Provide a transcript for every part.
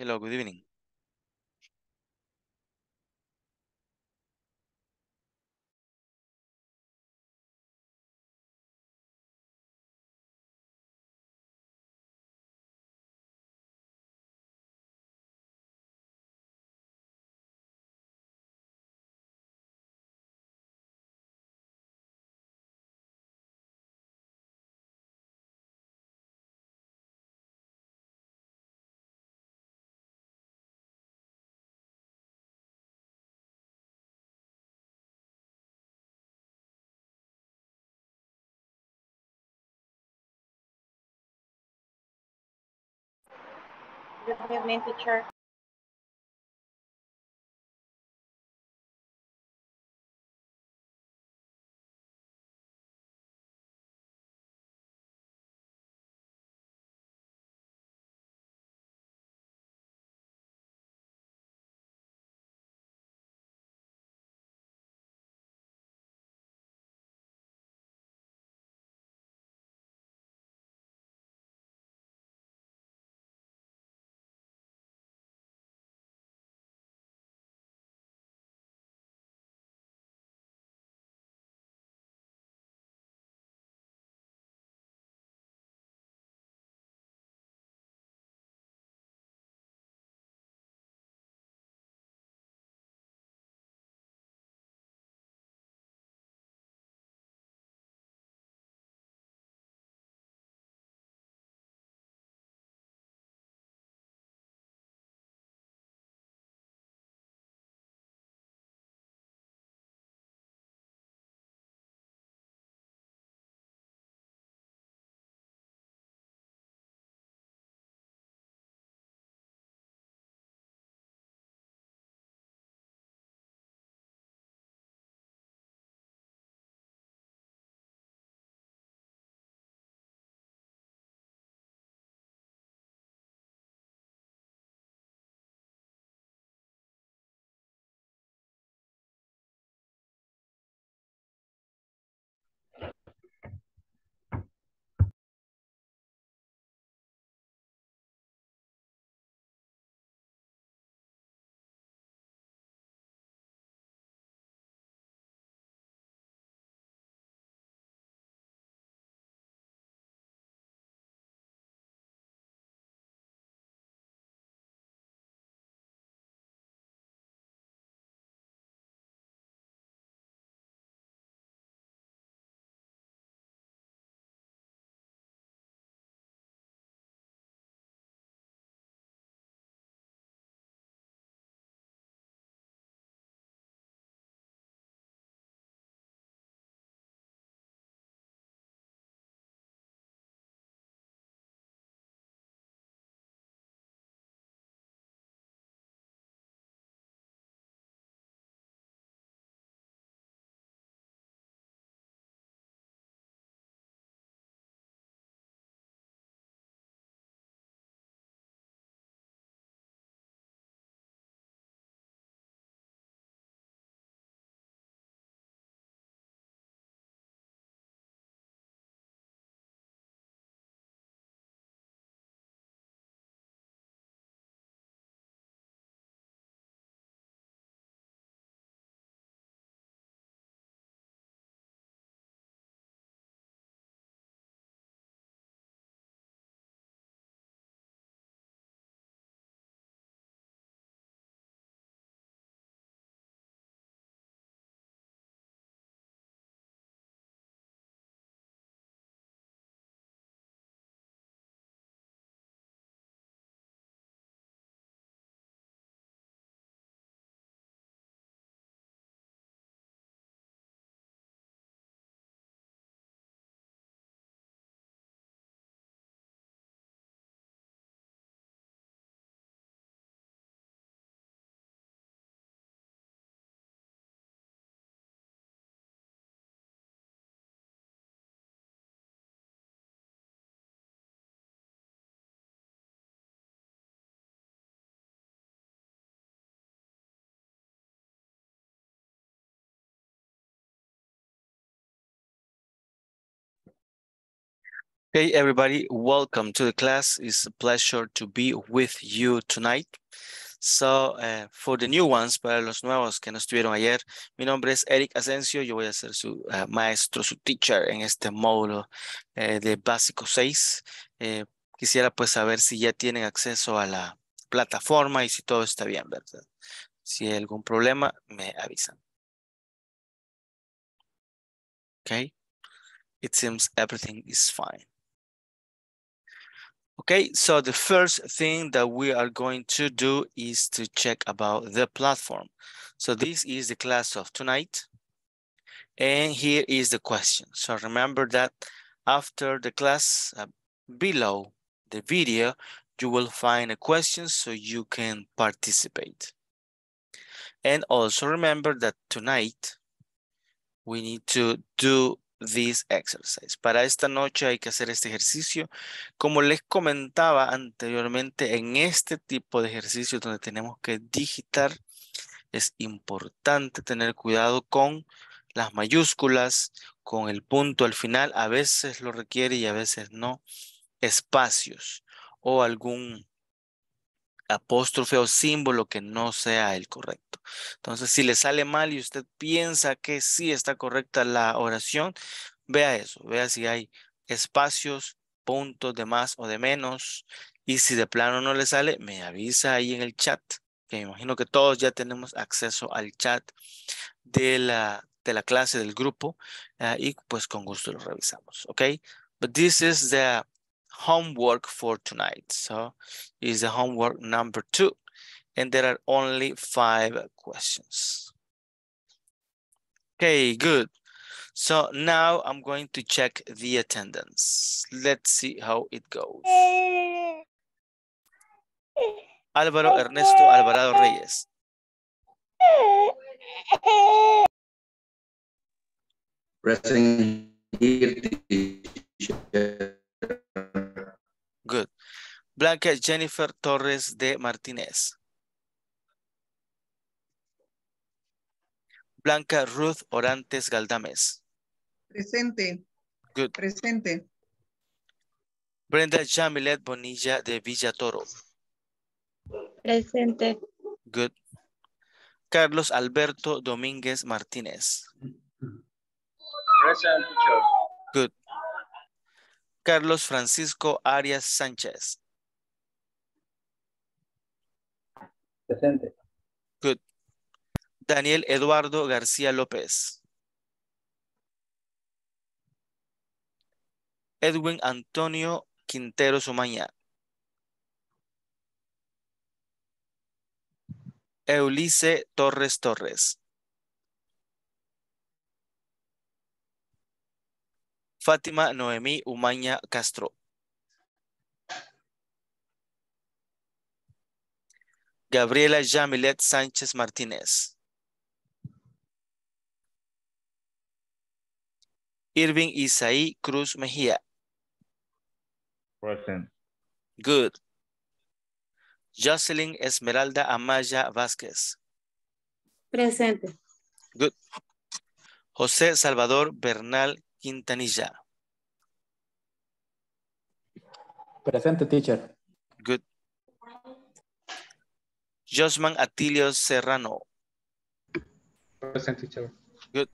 Hello, good evening. Good evening, teacher. Hey everybody, welcome to the class. It's a pleasure to be with you tonight. So, for the new ones, para los nuevos que no estuvieron ayer, mi nombre es Eric Asencio, yo voy a ser su maestro, su teacher en este módulo de Básico 6. Quisiera pues saber si ya tienen acceso a la plataforma y si todo está bien, ¿verdad? Si hay algún problema, me avisan. Okay, it seems everything is fine. Okay, so the first thing that we are going to do is to check about the platform. So this is the class of tonight. And here is the question. So remember that after the class, below the video, you will find a question so you can participate. And also remember that tonight, we need to do this exercise. Para esta noche hay que hacer este ejercicio. Como les comentaba anteriormente, en este tipo de ejercicios donde tenemos que digitar, es importante tener cuidado con las mayúsculas, con el punto al final. A veces lo requiere y a veces no. Espacios o algún apóstrofe o símbolo que no sea el correcto. Entonces, si le sale mal y usted piensa que sí está correcta la oración, vea eso, vea si hay espacios, puntos de más o de menos, y si de plano no le sale, me avisa ahí en el chat, que me imagino que todos ya tenemos acceso al chat de la clase, del grupo, y pues con gusto lo revisamos, ¿ok? But this is the homework for tonight. So is the homework number 2, and there are only 5 questions. Okay, good. So now I'm going to check the attendance. Let's see how it goes. Álvaro Ernesto Alvarado Reyes. Present here. Good. Blanca Jennifer Torres de Martínez. Blanca Ruth Orantes Galdámez. Presente. Good. Presente. Brenda Jamilet Bonilla de Villatoro. Presente. Good. Carlos Alberto Domínguez Martínez. Present. Good. Carlos Francisco Arias Sánchez. Presente. Good. Daniel Eduardo García López. Edwin Antonio Quinteros Umaña. Eulice Torres Torres. Fátima Noemi Umaña Castro. Gabriela Jamilet Sánchez Martínez. Irving Isai Cruz Mejia. Present. Good. Jocelyn Esmeralda Amaya Vásquez. Presente. Good. José Salvador Bernal Quintanilla. Presente, teacher. Good. Josman Atilio Serrano. Present, teacher. Good.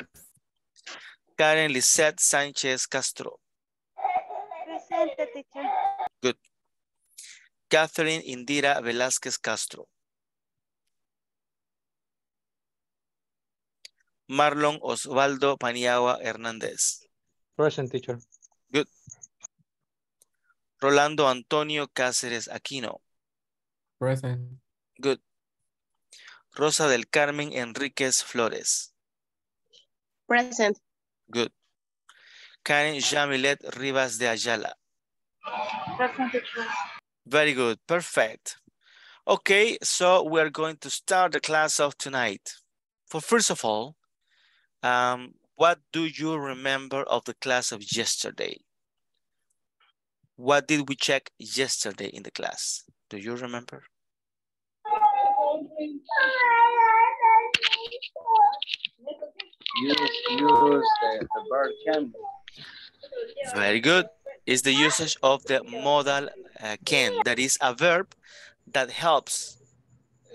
Karen Lissette Sánchez Castro. Presente, teacher. Good. Catherine Indira Velázquez Castro. Marlon Oswaldo Paniagua Hernández. Present, teacher. Good. Rolando Antonio Cáceres Aquino. Present. Good. Rosa del Carmen Enríquez Flores. Present. Good. Karen Jamilet Rivas de Ayala. Present, teacher. Very good. Perfect. Okay, so we're going to start the class of tonight. For first of all, what do you remember of the class of yesterday? What did we check yesterday in the class? Do you remember? Use the verb can. Very good. is the usage of the modal can. That is a verb that helps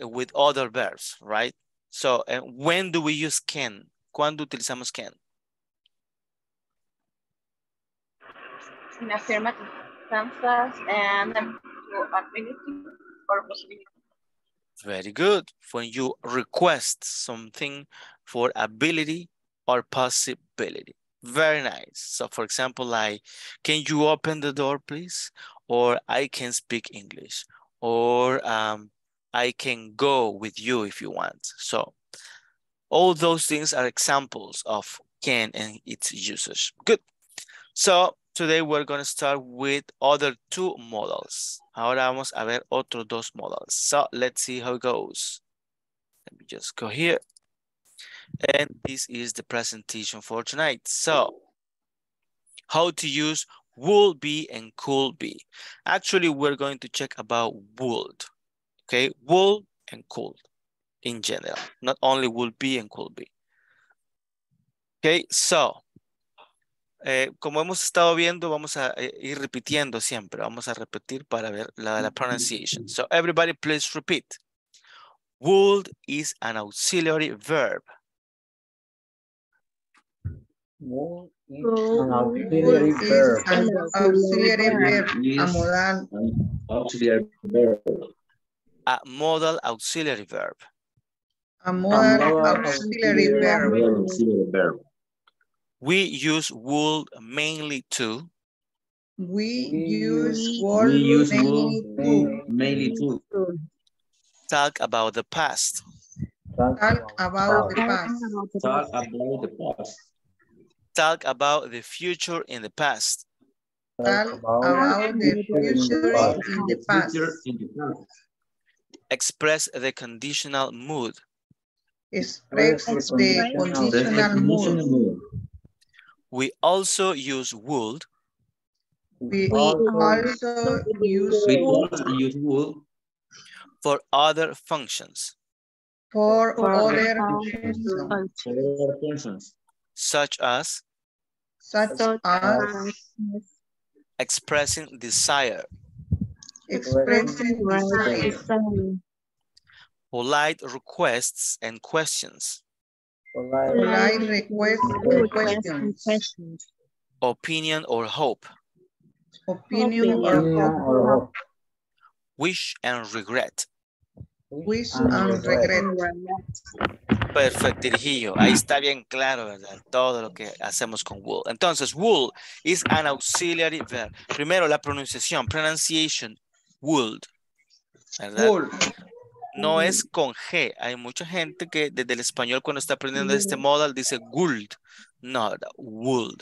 with other verbs, right? So when do we use can? ¿Cuándo utilizamos can? In affirmative sentences and ability or possibility. Very good. When you request something for ability or possibility. Very nice. So for example, like, can you open the door, please? Or I can speak English. Or I can go with you if you want. So all those things are examples of can and its usage. Good. So today we're going to start with other two modals. Ahora vamos a ver otros dos modals. So let's see how it goes. Let me just go here. And this is the presentation for tonight. So how to use would be and could be. Actually, we're going to check about would. Okay, would and could in general, not only would be and could be. Okay, so, como hemos estado viendo, vamos a ir repitiendo siempre. Vamos a repetir para ver la pronunciation. So everybody, please repeat. Would is an auxiliary verb. Would is an auxiliary verb. A modal auxiliary verb. A modal auxiliary verb. We use would mainly to. We use would mainly to. Talk about the past. Talk about the past. Talk about the future in the past. Talk about the future in the past. Express the conditional mood. Express the conditional mood. We also use would. We also use would. For other functions. For other functions. Such as expressing desire. Expressing desire. Polite requests and questions. Polite requests and questions. Opinion or hope. Wish and regret. Perfectirijillo. Ahí está bien claro, ¿verdad? Todo lo que hacemos con would. Entonces, would is an auxiliary verb. Primero, la pronunciación. Pronunciation. Would. ¿Verdad? Would. No es con G. Hay mucha gente que desde el español cuando está aprendiendo este modal dice would. No, would.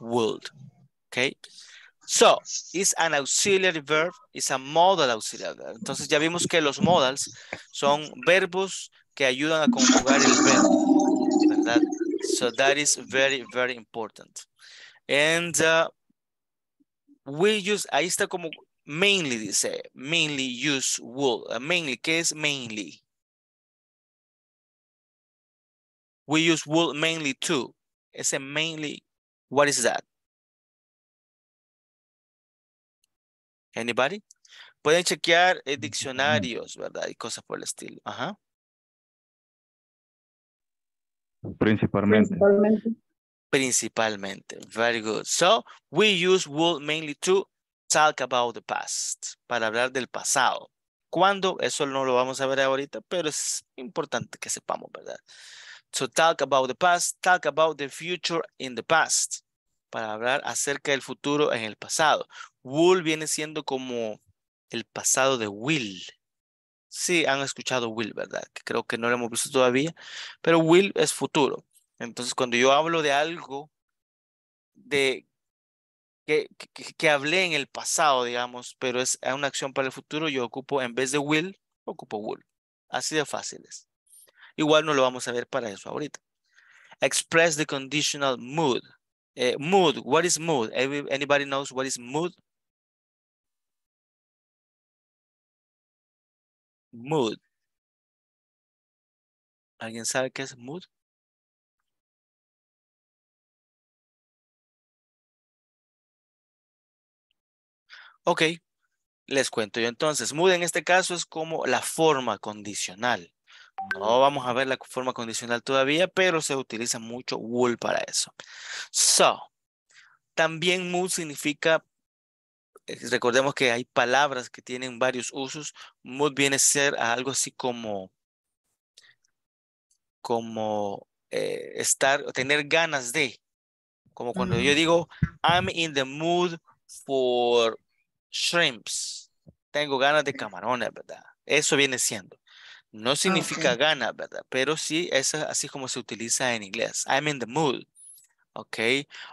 Would. Ok. So, it's an auxiliary verb, it's a modal auxiliary verb. Entonces ya vimos que los modals son verbos que ayudan a conjugar el verbo, ¿verdad? So that is very, very important. And we use, ahí está como mainly dice, mainly use would. Mainly, ¿qué es mainly? We use would mainly to. Ese mainly, what is that? Anybody? Pueden chequear diccionarios, ¿verdad? Y cosas por el estilo. Ajá. Principalmente. Very good. So, we use would mainly to talk about the past. Para hablar del pasado. ¿Cuándo? Eso no lo vamos a ver ahorita, pero es importante que sepamos, ¿verdad? So, talk about the past. Talk about the future in the past. Para hablar acerca del futuro en el pasado. Would viene siendo como el pasado de will. Sí, han escuchado will, ¿verdad? Que creo que no lo hemos visto todavía, pero will es futuro. Entonces, cuando yo hablo de algo de que hablé en el pasado, digamos, pero es una acción para el futuro, yo ocupo, en vez de will, ocupo would. Así de fáciles. Igual no lo vamos a ver para eso ahorita. Express the conditional mood. Mood, what is mood? Anybody knows what is mood? Mood. ¿Alguien sabe qué es mood? Ok, les cuento yo entonces. Mood en este caso es como la forma condicional. No vamos a ver la forma condicional todavía, pero se utiliza mucho would para eso. So, también mood significa, recordemos que hay palabras que tienen varios usos. Mood viene a ser algo así como, estar, tener ganas de. Como cuando yo digo, I'm in the mood for shrimps. Tengo ganas de camarones, ¿verdad? Eso viene siendo. No significa okay. Ganas, ¿verdad? Pero sí, es así como se utiliza en inglés. I'm in the mood. ¿Ok?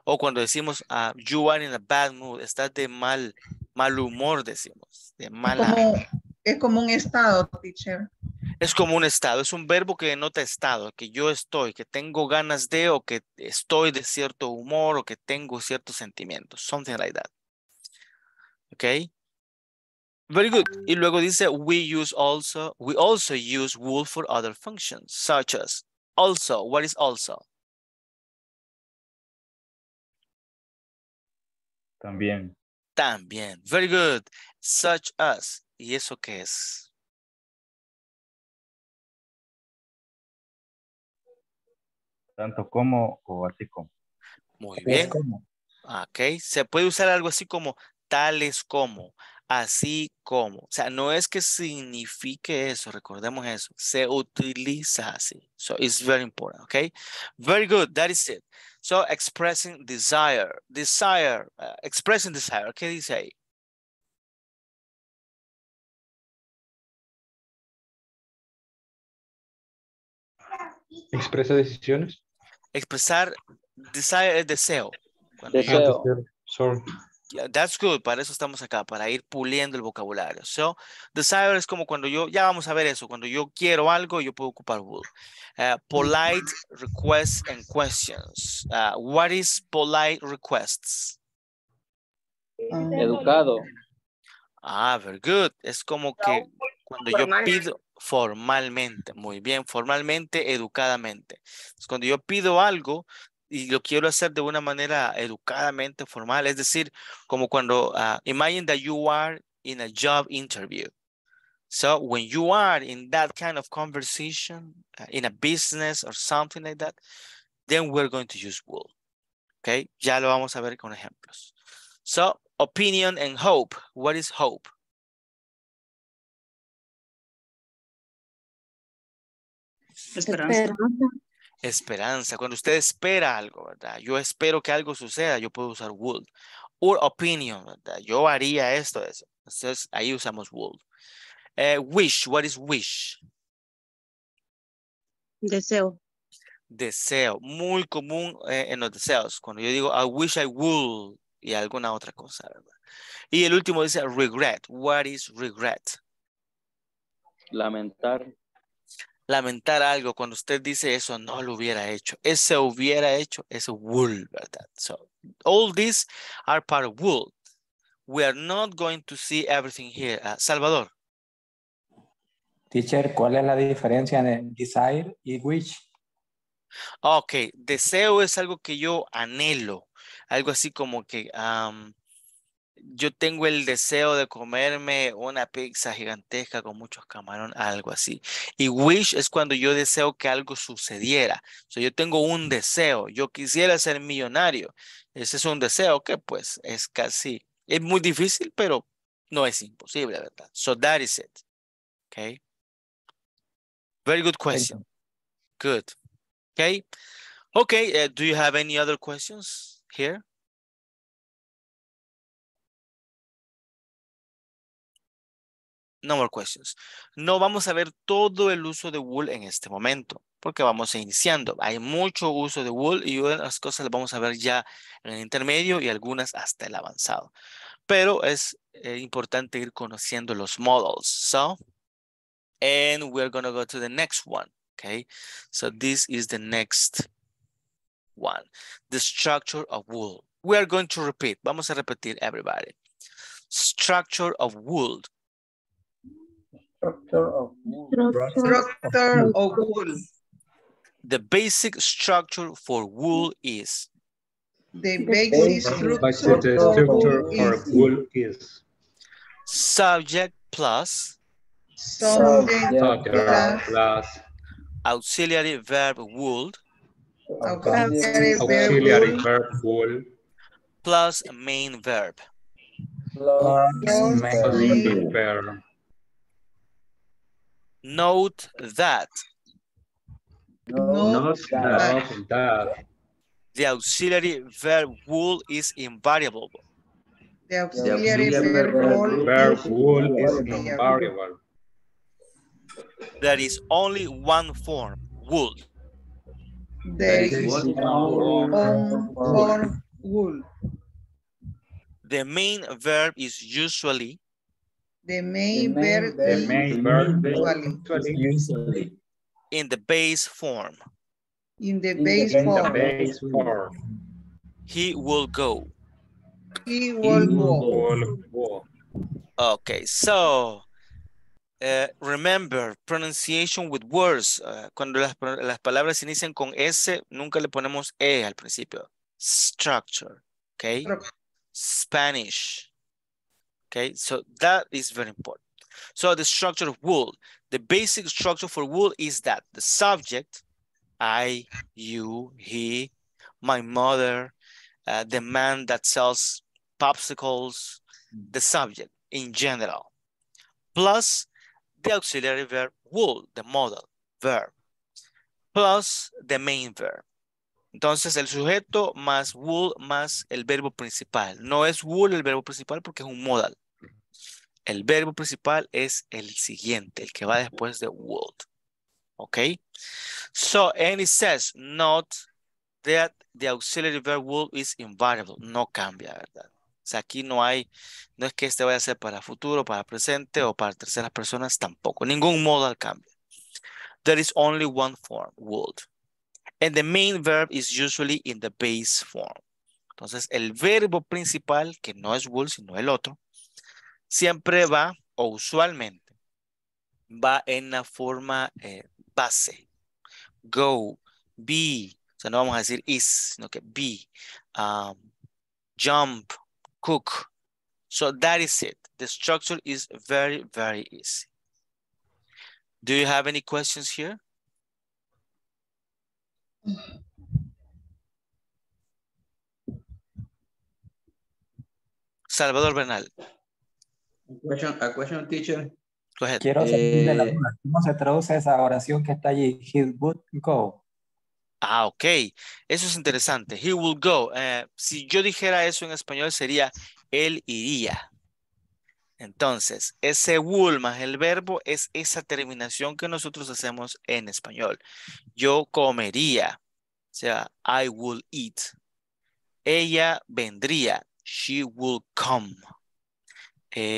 O cuando decimos, you are in a bad mood. Estás de mal humor, decimos. De mala... Es como un estado, teacher. Es como un estado. Es un verbo que denota estado. Que yo estoy, que tengo ganas de, o que estoy de cierto humor, o que tengo ciertos sentimientos. Something like that. ¿Ok? Very good. Y luego dice, we also use would for other functions, such as also. What is also? También. También. Very good. Such as. ¿Y eso qué es? Tanto como o así como. Muy bien. Como. Ok. Se puede usar algo así como tales como. Así como, o sea, no es que signifique eso, recordemos eso, se utiliza así. So it's very important, okay? Very good, that is it. So expressing desire, expressing desire, ¿qué dice ahí? ¿Expresa decisiones? Expresar desire es deseo. Deseo. Sorry. Yeah, that's good. Para eso estamos acá, para ir puliendo el vocabulario. So, desire es como cuando yo, ya vamos a ver eso, cuando yo quiero algo, yo puedo ocupar would. Polite requests and questions. What is polite requests? Educado. Ah, very good. Es como que cuando yo pido formalmente, muy bien, formalmente, educadamente. Es cuando yo pido algo, y lo quiero hacer de una manera educadamente formal. Es decir, como cuando, imagine that you are in a job interview. So when you are in that kind of conversation, in a business or something like that, then we're going to use will. Okay, ya lo vamos a ver con ejemplos. So opinion and hope. What is hope? Esperanza. Esperanza, cuando usted espera algo, ¿verdad? Yo espero que algo suceda, yo puedo usar would. Or opinion, ¿verdad? Yo haría esto, eso. Entonces, ahí usamos would. Wish, what is wish? Deseo. Deseo, muy común en los deseos. Cuando yo digo, I wish I would, y alguna otra cosa, ¿verdad? Y el último dice regret. What is regret? Lamentar. Lamentar algo, cuando usted dice eso, no lo hubiera hecho. Ese hubiera hecho, eso would, ¿verdad? So, all these are part of would. We are not going to see everything here. Salvador. Teacher, ¿cuál es la diferencia entre desire y wish? Ok, deseo es algo que yo anhelo. Algo así como que... yo tengo el deseo de comerme una pizza gigantesca con muchos camarones, algo así. Y wish es cuando yo deseo que algo sucediera. O sea, yo tengo un deseo. Yo quisiera ser millonario. Ese es un deseo que pues es casi, es muy difícil, pero no es imposible, ¿verdad? So that is it. Okay. Very good question. Good. Okay. Okay. Do you have any other questions here? No more questions. No vamos a ver todo el uso de would en este momento, porque vamos iniciando. Hay mucho uso de would y unas cosas las vamos a ver ya en el intermedio y algunas hasta el avanzado. Pero es importante ir conociendo los models. So, and we're going to go to the next one. Okay. So this is the next one. The structure of would. We are going to repeat. Vamos a repetir, everybody. Structure of would. Structure of wood. The basic structure for wool is. The basic structure for wool is. Subject plus. Subject plus. Auxiliary verb would. Auxiliary verb would. Plus main verb. Plus main verb. Note that. Note that. The auxiliary verb would is invariable. The auxiliary verb would is invariable. There is only one form, would. There is one form, would. The main verb is usually. The main verb is usually. In the base form. In the base form. He will go. He will go. Okay, so remember pronunciation with words. Cuando las palabras se inician con S, nunca le ponemos E al principio. Structure, okay? Spanish, okay? So that is very important. So the structure of would, the basic structure for would is that the subject, I, you, he, my mother, the man that sells popsicles, the subject in general, plus the auxiliary verb would, the modal verb, plus the main verb. Entonces el sujeto más would más el verbo principal. No es would el verbo principal porque es un modal. El verbo principal es el siguiente, el que va después de would. Okay? So, and it says, note that the auxiliary verb would is invariable. No cambia, ¿verdad? O sea, aquí no hay, no es que este vaya a ser para futuro, para presente o para terceras personas, tampoco. Ningún modal cambia. There is only one form, would. And the main verb is usually in the base form. Entonces, el verbo principal, que no es would, sino el otro, siempre va, o usualmente, va en la forma base. Go, be, o sea, no vamos a decir is, sino que be, jump, cook. So that is it. The structure is very, very easy. Do you have any questions here? Salvador Bernal. A question, teacher. Go ahead. Quiero salir de la duda. ¿Cómo se traduce esa oración que está allí? He would go. Ah, ok. Eso es interesante. He will go. Si yo dijera eso en español sería él iría. Entonces, ese will más el verbo es esa terminación que nosotros hacemos en español. Yo comería. O sea, I will eat. Ella vendría. She will come.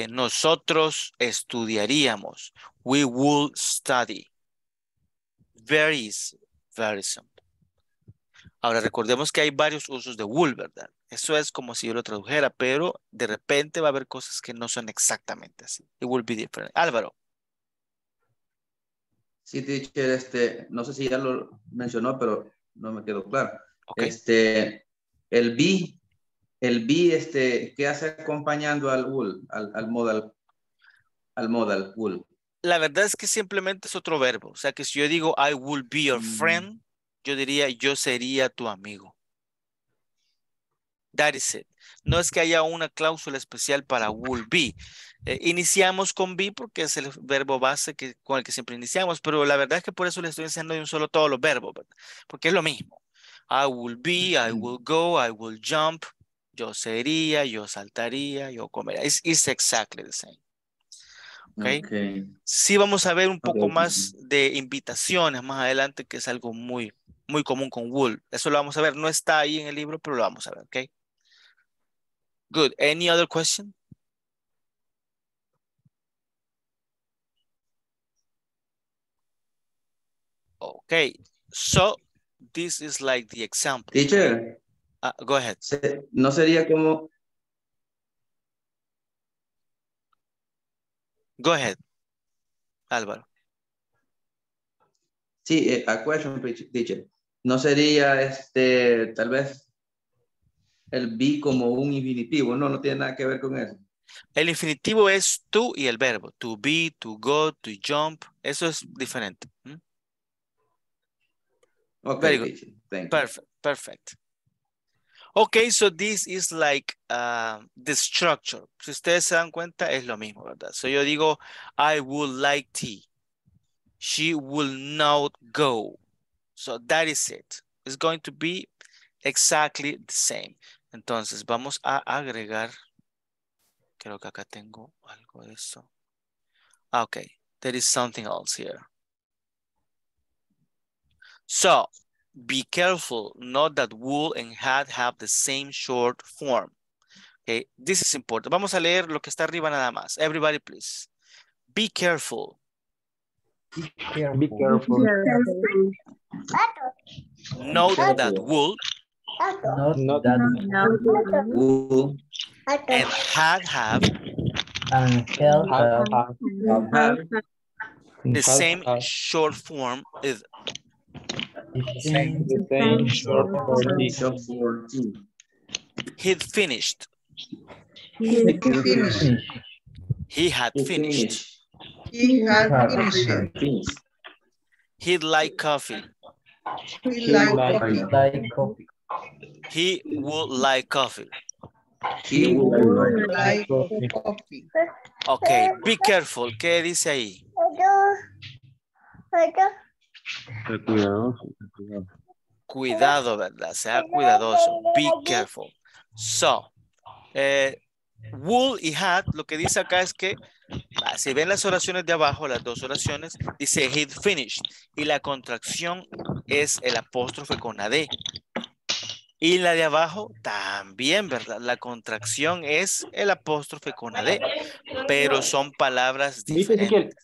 Nosotros estudiaríamos. We will study. Very easy. Very simple. Ahora, recordemos que hay varios usos de would, ¿verdad? Eso es como si yo lo tradujera, pero de repente va a haber cosas que no son exactamente así. It will be different. Álvaro. Sí, teacher, no sé si ya lo mencionó, pero no me quedó claro. Okay. El be, ¿qué hace acompañando al would, al modal would? La verdad es que simplemente es otro verbo. O sea, que si yo digo, I will be your friend, yo diría, yo sería tu amigo. That is it. No es que haya una cláusula especial para will be. Iniciamos con be porque es el verbo base con el que siempre iniciamos, pero la verdad es que por eso le estoy enseñando de un solo todos los verbos, ¿verdad? Porque es lo mismo. I will be, I will go, I will jump, yo sería, yo saltaría, yo comería. It's exactly the same. Okay. Okay. Sí vamos a ver un poco más de invitaciones más adelante, que es algo muy, muy común con would. Eso lo vamos a ver. No está ahí en el libro, pero lo vamos a ver. Okay. Good. Any other question? Okay. So this is like the example. Teacher. Go ahead. No sería como... Go ahead, Álvaro. Sí, a question, teacher. ¿No sería tal vez el be como un infinitivo? No, no tiene nada que ver con eso. El infinitivo es to y el verbo. To be, to go, to jump. Eso es diferente. Okay. Very good. Thank you. Perfect. Perfect. Okay, so this is like the structure. Si ustedes se dan cuenta, es lo mismo, ¿verdad? So yo digo, I would like tea. She will not go. So that is it. It's going to be exactly the same. Entonces, vamos a agregar. Creo que acá tengo algo de eso. Okay, there is something else here. So, be careful. Note that would and had have the same short form. Okay, this is important. Vamos a leer lo que está arriba nada más. Everybody, please. Be careful. Be careful. Be careful. Be careful. Note that would. Not that would. And had have. And have. The same short form is. The same short form. He'd finished. He had finished. He had finished. He'd like coffee. He liked coffee. He would like coffee. He would like coffee. Okay, be careful. ¿Qué dice ahí? Cuidado, ¿verdad? Sea cuidadoso. Be careful. So, would y had, lo que dice acá es que si ven las oraciones de abajo, las dos oraciones, dice he'd finished. Y la contracción es el apóstrofe con la D. Y la de abajo también, ¿verdad? La contracción es el apóstrofe con la D. Pero son palabras diferentes.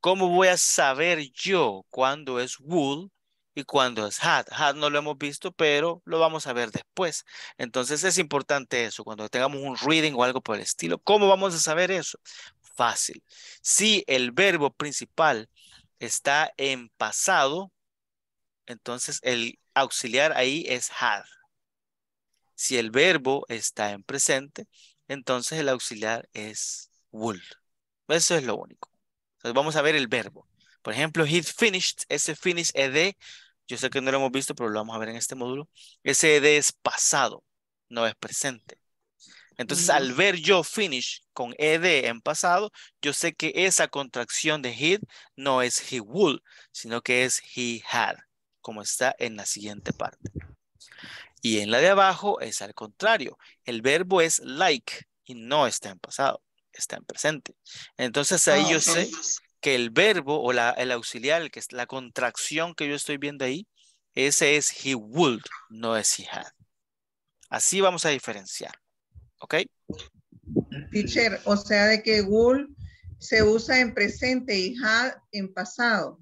¿Cómo voy a saber yo cuándo es would y cuándo es had? Had no lo hemos visto, pero lo vamos a ver después. Entonces es importante eso. Cuando tengamos un reading o algo por el estilo. ¿Cómo vamos a saber eso? Fácil. Si el verbo principal está en pasado, entonces el auxiliar ahí es had. Si el verbo está en presente, entonces el auxiliar es would. Eso es lo único. Entonces vamos a ver el verbo. Por ejemplo, he finished, ese finish ed, yo sé que no lo hemos visto, pero lo vamos a ver en este módulo. Ese ed es pasado, no es presente. Entonces al ver yo finish con ed en pasado, yo sé que esa contracción de he no es he would, sino que es he had, como está en la siguiente parte. Y en la de abajo es al contrario. El verbo es like y no está en pasado, está en presente. Entonces ahí yo sé que el verbo o el auxiliar, que es la contracción que yo estoy viendo ahí, ese es he would, no es he had. Así vamos a diferenciar. ¿Ok? Teacher, o sea de que would se usa en presente y had en pasado.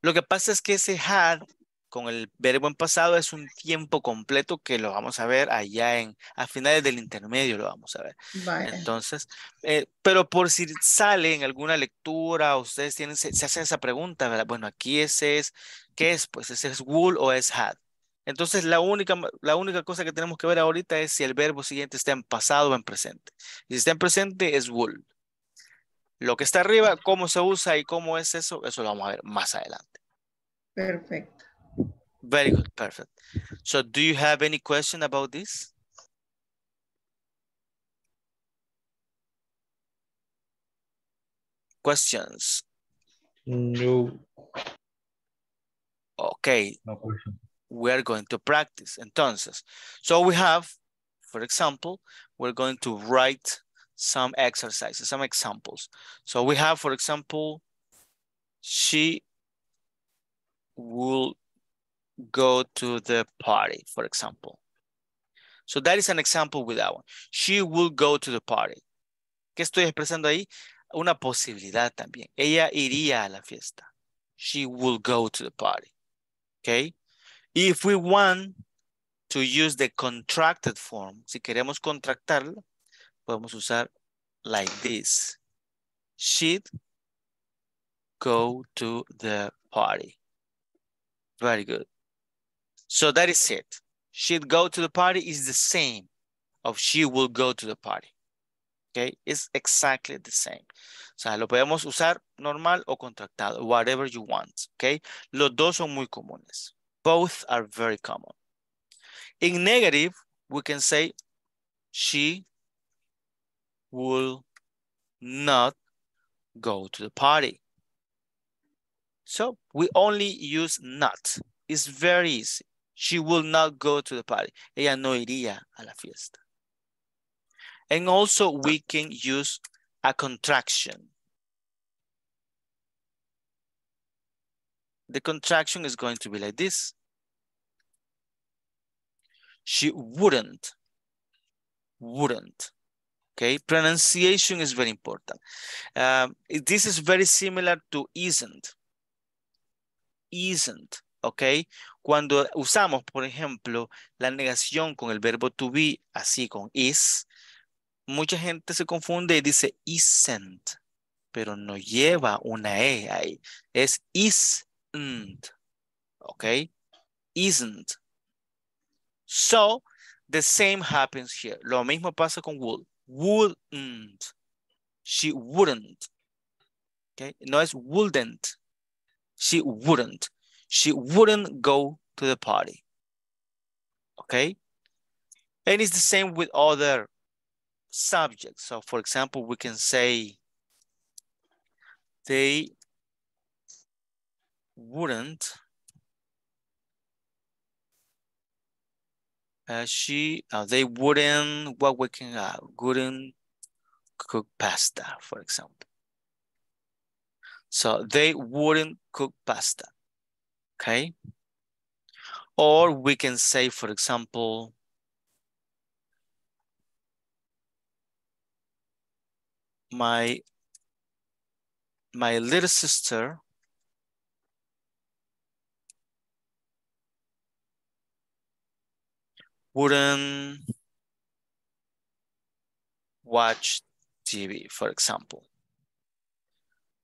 Lo que pasa es que ese had con el verbo en pasado es un tiempo completo que lo vamos a ver allá a finales del intermedio lo vamos a ver. Vale. Entonces, pero por si sale en alguna lectura, ustedes tienen, se hacen esa pregunta, ¿verdad? Bueno, aquí ese es, ¿qué es? Pues ese es would o es had. Entonces la única cosa que tenemos que ver ahorita es si el verbo siguiente está en pasado o en presente. Si está en presente es would. Lo que está arriba, cómo se usa y cómo es eso, eso lo vamos a ver más adelante. Perfecto. Very good, perfect. So, do you have any question about this? Questions? No. Okay. No question. We are going to practice. Entonces, so we have, for example, we're going to write some exercises, some examples. So we have, for example, she will go to the party, for example. So that is an example with that one. She will go to the party. ¿Qué estoy expresando ahí? Una posibilidad también. Ella iría a la fiesta. She will go to the party. Okay? If we want to use the contracted form, si queremos contractarla, podemos usar like this. She'd go to the party. Very good. So that is it. She'd go to the party is the same of she will go to the party. Okay, it's exactly the same. O sea, lo podemos usar normal o contractado, whatever you want. Okay, los dos son muy comunes. Both are very common. In negative, we can say she will not go to the party. So we only use not. It's very easy. She will not go to the party. Ella no iría a la fiesta. And also we can use a contraction. The contraction is going to be like this. She wouldn't, wouldn't. Okay, pronunciation is very important. This is very similar to isn't. Isn't, okay? Cuando usamos, por ejemplo, la negación con el verbo to be, así con is, mucha gente se confunde y dice isn't, pero no lleva una E ahí. Es isn't, okay? Isn't. So, the same happens here. Lo mismo pasa con would. Wouldn't. She wouldn't. Okay? No es wouldn't. She wouldn't. She wouldn't go to the party. Okay? And it's the same with other subjects. So, for example, we can say they wouldn't. They wouldn't, what we can have, wouldn't cook pasta, for example. So they wouldn't cook pasta, okay? Or we can say, for example, my little sister wouldn't watch TV, for example.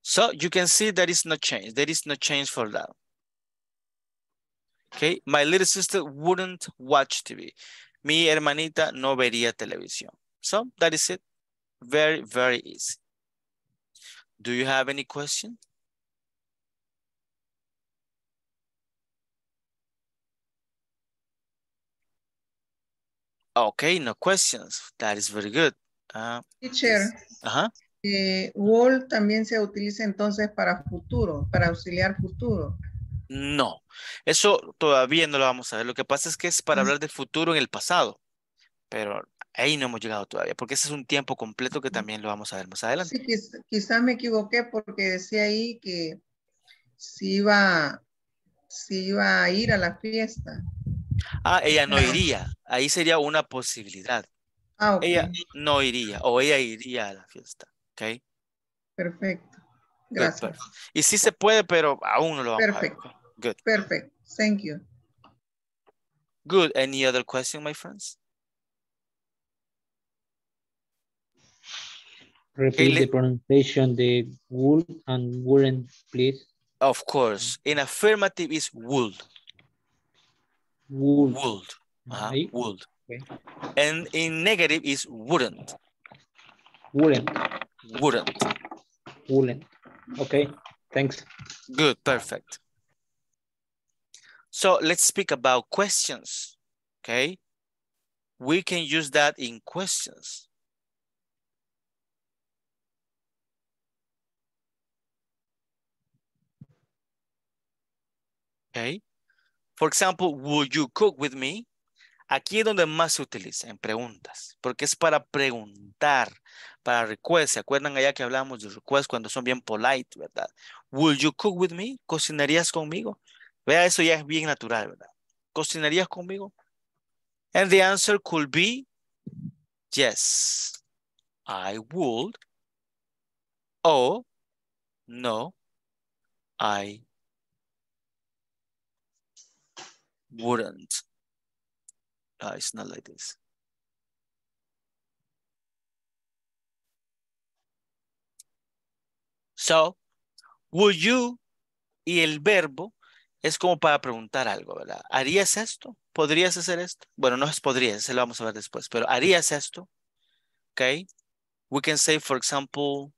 So you can see there is no change. There is no change for that. Okay, my little sister wouldn't watch TV. Mi hermanita no vería televisión. So that is it. Very, very easy. Do you have any question? Okay, no questions. That is very good. Teacher, ¿would también se utiliza entonces para futuro, para auxiliar futuro? No, eso todavía no lo vamos a ver. Lo que pasa es que es para hablar de futuro en el pasado, pero ahí no hemos llegado todavía, porque ese es un tiempo completo que también lo vamos a ver más adelante. Sí, quizás me equivoqué porque decía ahí que si iba a ir a la fiesta. Ah, ella no iría. Ahí sería una posibilidad. Ah, okay. Ella no iría o ella iría a la fiesta. Ok. Perfecto. Gracias. Good, perfect. Y sí se puede, pero aún no lo vamos a ver. Good. Perfect. Thank you. Good. Any other question, my friends? Repeat the pronunciation, the would and wouldn't, please. Of course. In affirmative is would. Would. Would. Would. Okay. And in negative is wouldn't. Wouldn't. Wouldn't. Wouldn't. Okay, thanks. Good, perfect. So let's speak about questions, okay? We can use that in questions. Okay. For example, would you cook with me? Aquí es donde más se utiliza, en preguntas, porque es para preguntar, para request. ¿Se acuerdan allá que hablábamos de request cuando son bien polite, verdad? Will you cook with me? ¿Cocinarías conmigo? Vea, eso ya es bien natural, ¿verdad? ¿Cocinarías conmigo? And the answer could be, yes, I would, o no, I wouldn't. It's not like this. So, would you, y el verbo es como para preguntar algo, ¿verdad? ¿Harías esto? ¿Podrías hacer esto? Bueno, no es podrías, se lo vamos a ver después, pero ¿harías esto? ¿Ok? we can say, for example,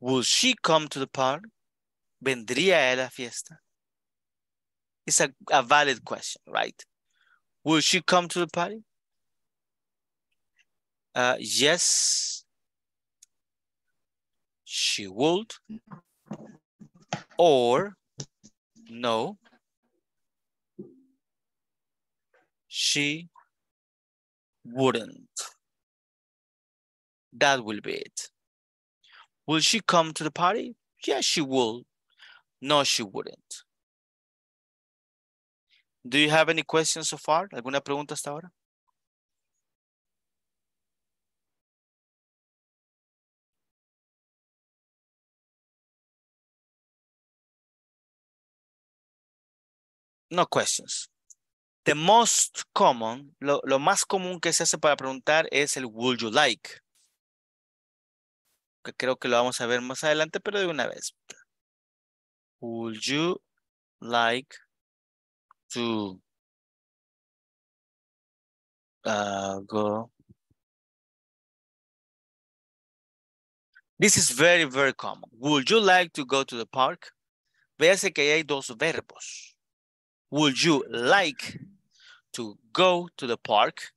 will she come to the party? ¿Vendría a la fiesta? It's a valid question, right? Will she come to the party? Yes, she would. Or no, she wouldn't. That will be it. Will she come to the party? Yes, she will. No, she wouldn't. Do you have any questions so far? ¿Alguna pregunta hasta ahora? No questions. The most common, lo más común que se hace para preguntar es el would you like. Que creo que lo vamos a ver más adelante, pero de una vez. Would you like to go? This is very, very common. Would you like to go to the park? Véase que ahí hay dos verbos. Would you like to go to the park?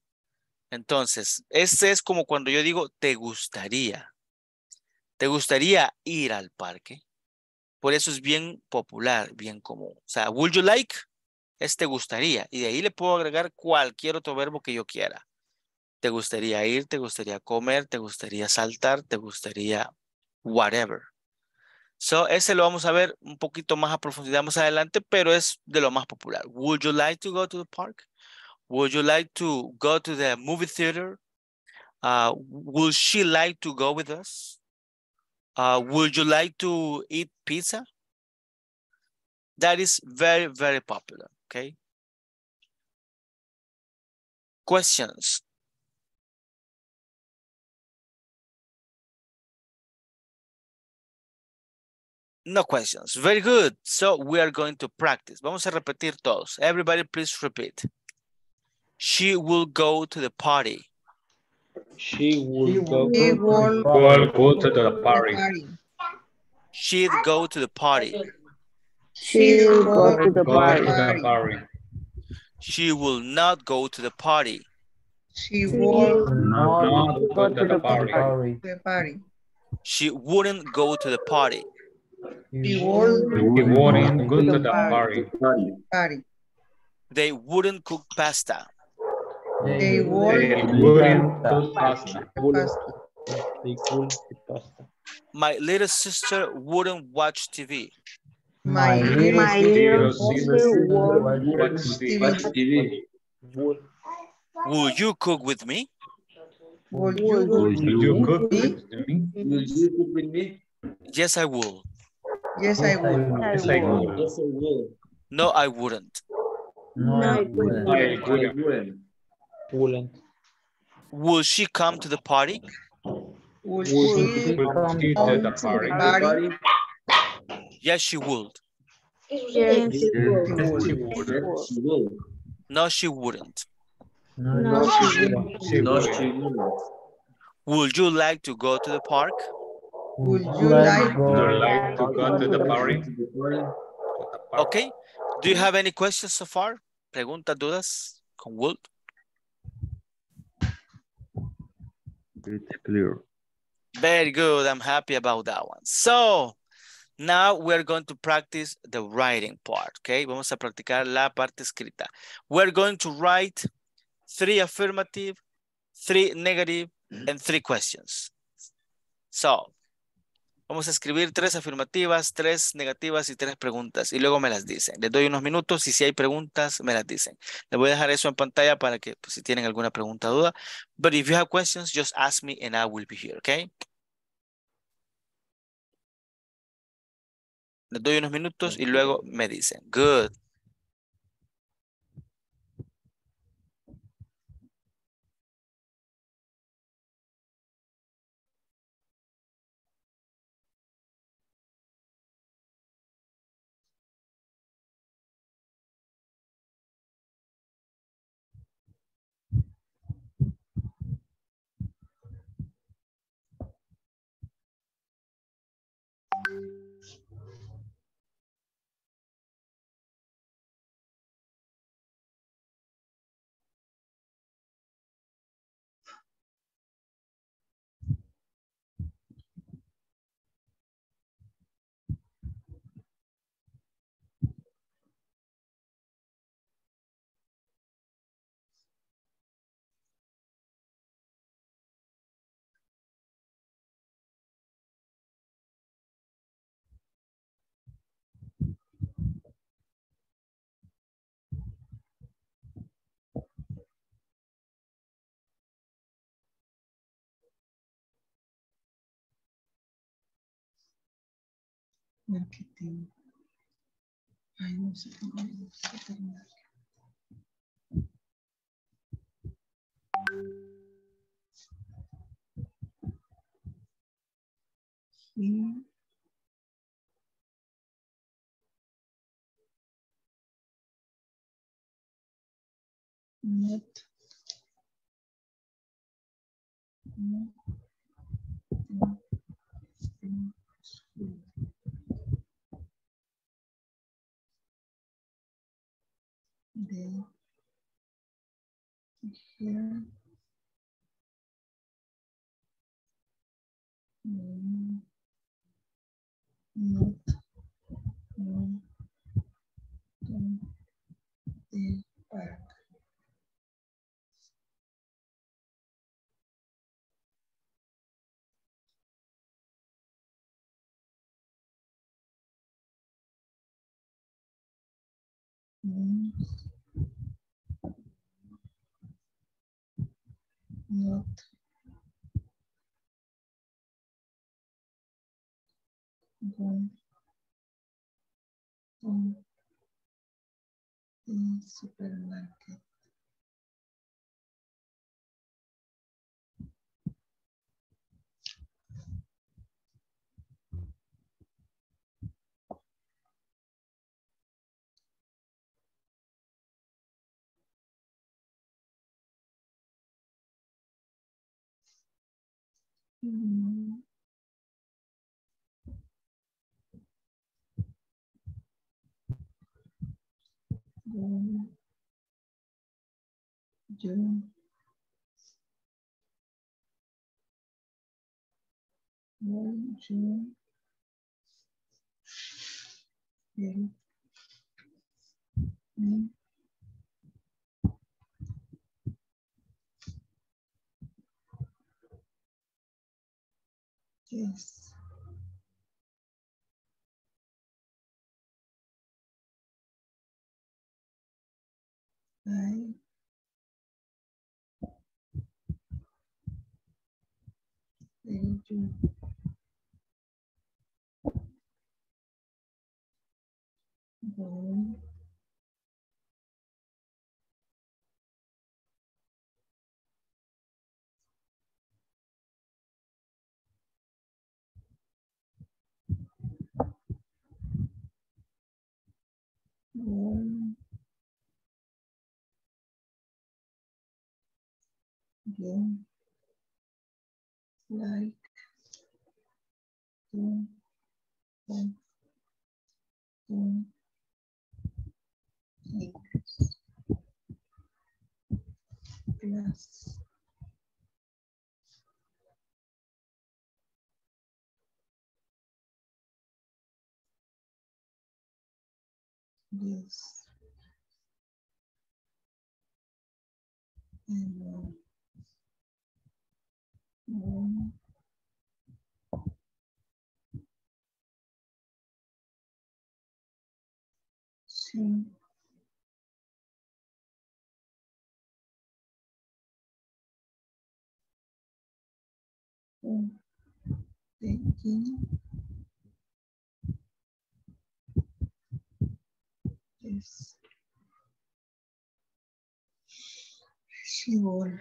Entonces, este es como cuando yo digo, ¿te gustaría? ¿Te gustaría ir al parque? Por eso es bien popular, bien común. O sea, would you like es te gustaría. Y de ahí le puedo agregar cualquier otro verbo que yo quiera. ¿Te gustaría ir? ¿Te gustaría comer? ¿Te gustaría saltar? ¿Te gustaría whatever? So, ese lo vamos a ver un poquito más a profundidad más adelante, pero es de lo más popular. Would you like to go to the park? Would you like to go to the movie theater? Would she like to go with us? Would you like to eat pizza? That is very, very popular, okay? Questions? No questions. Very good. So we are going to practice. Vamos a repetir todos. Everybody, please repeat. She will go to the party. She would go to the party. She'd go to the party. She will go to the party. She will not go to the party. She will not go to the party. She wouldn't go to the party. She wouldn't go to the party. They wouldn't cook pasta. They wouldn't cook pasta. My little sister wouldn't watch TV. My little sister wouldn't watch TV. Will you cook with me? Will you cook with me? Yes, I will. Yes, I will. Yes, I will. No, I wouldn't. No, I wouldn't. Will she come to the party? Will she come to the party? Yes, she would. Yes, she would. No, she wouldn't. No, she wouldn't. Would you like to go to the park? Would you like to go to the party? Okay. Do you have any questions so far? Preguntas, dudas con would? It's clear. Very good. I'm happy about that one. So now we're going to practice the writing part. Okay. Vamos a practicar la parte escrita. We're going to write 3 affirmative, 3 negative, and 3 questions. So vamos a escribir 3 afirmativas, 3 negativas y 3 preguntas. Y luego me las dicen. Les doy unos minutos y si hay preguntas, me las dicen. Les voy a dejar eso en pantalla para que pues, si tienen alguna pregunta o duda. But if you have questions, just ask me and I will be here, okay? Les doy unos minutos y luego me dicen. Good. Marketing. Ay, no sé cómo es el marketing. Sí. Not. No. No. Then here not no to the park. Not going to the supermarket. Yes. I thank you. Go. Again, like to take class. Yes. And see. Thank you. Yes. She will.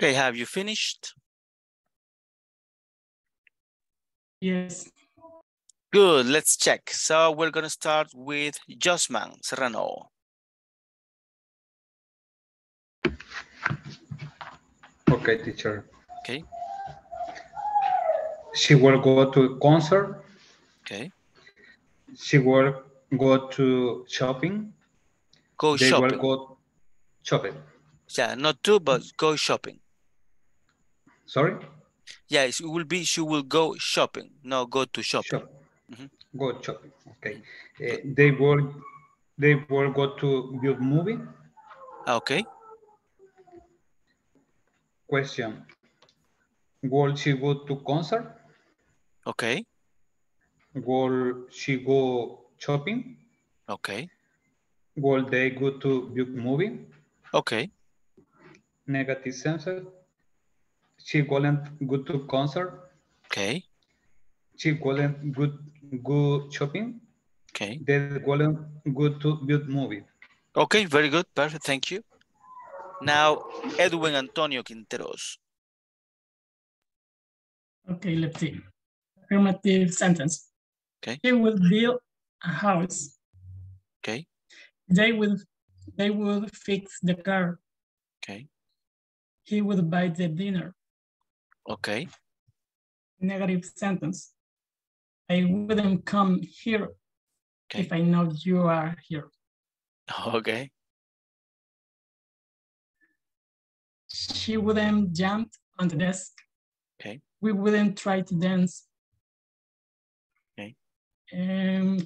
Okay, have you finished? Yes. Good, let's check. So we're gonna start with Josman Serrano. Okay, teacher. Okay. She will go to a concert. Okay. She will go to shopping. Go they shopping. They will go shopping. Yeah, not to, but go shopping. Sorry? Yeah, it will be, she will go shopping. No, go to shopping. Shop. Mm-hmm. Go shopping, okay. They will go to view movie. Okay. Question, will she go to concert? Okay. Will she go shopping? Okay. Will they go to view movie? Okay. Negative sentence. She wouldn't go to concert. Okay. She wouldn't go shopping. Okay. They wouldn't go to view movie. Okay, very good. Perfect. Thank you. Now, Edwin Antonio Quinteros. Okay, let's see. Affirmative sentence. Okay. They will build a house. Okay. They will fix the car. Okay. He will buy the dinner. Okay. Negative sentence. I wouldn't come here okay. if I know you are here. Okay. She wouldn't jump on the desk. Okay. We wouldn't try to dance. Okay.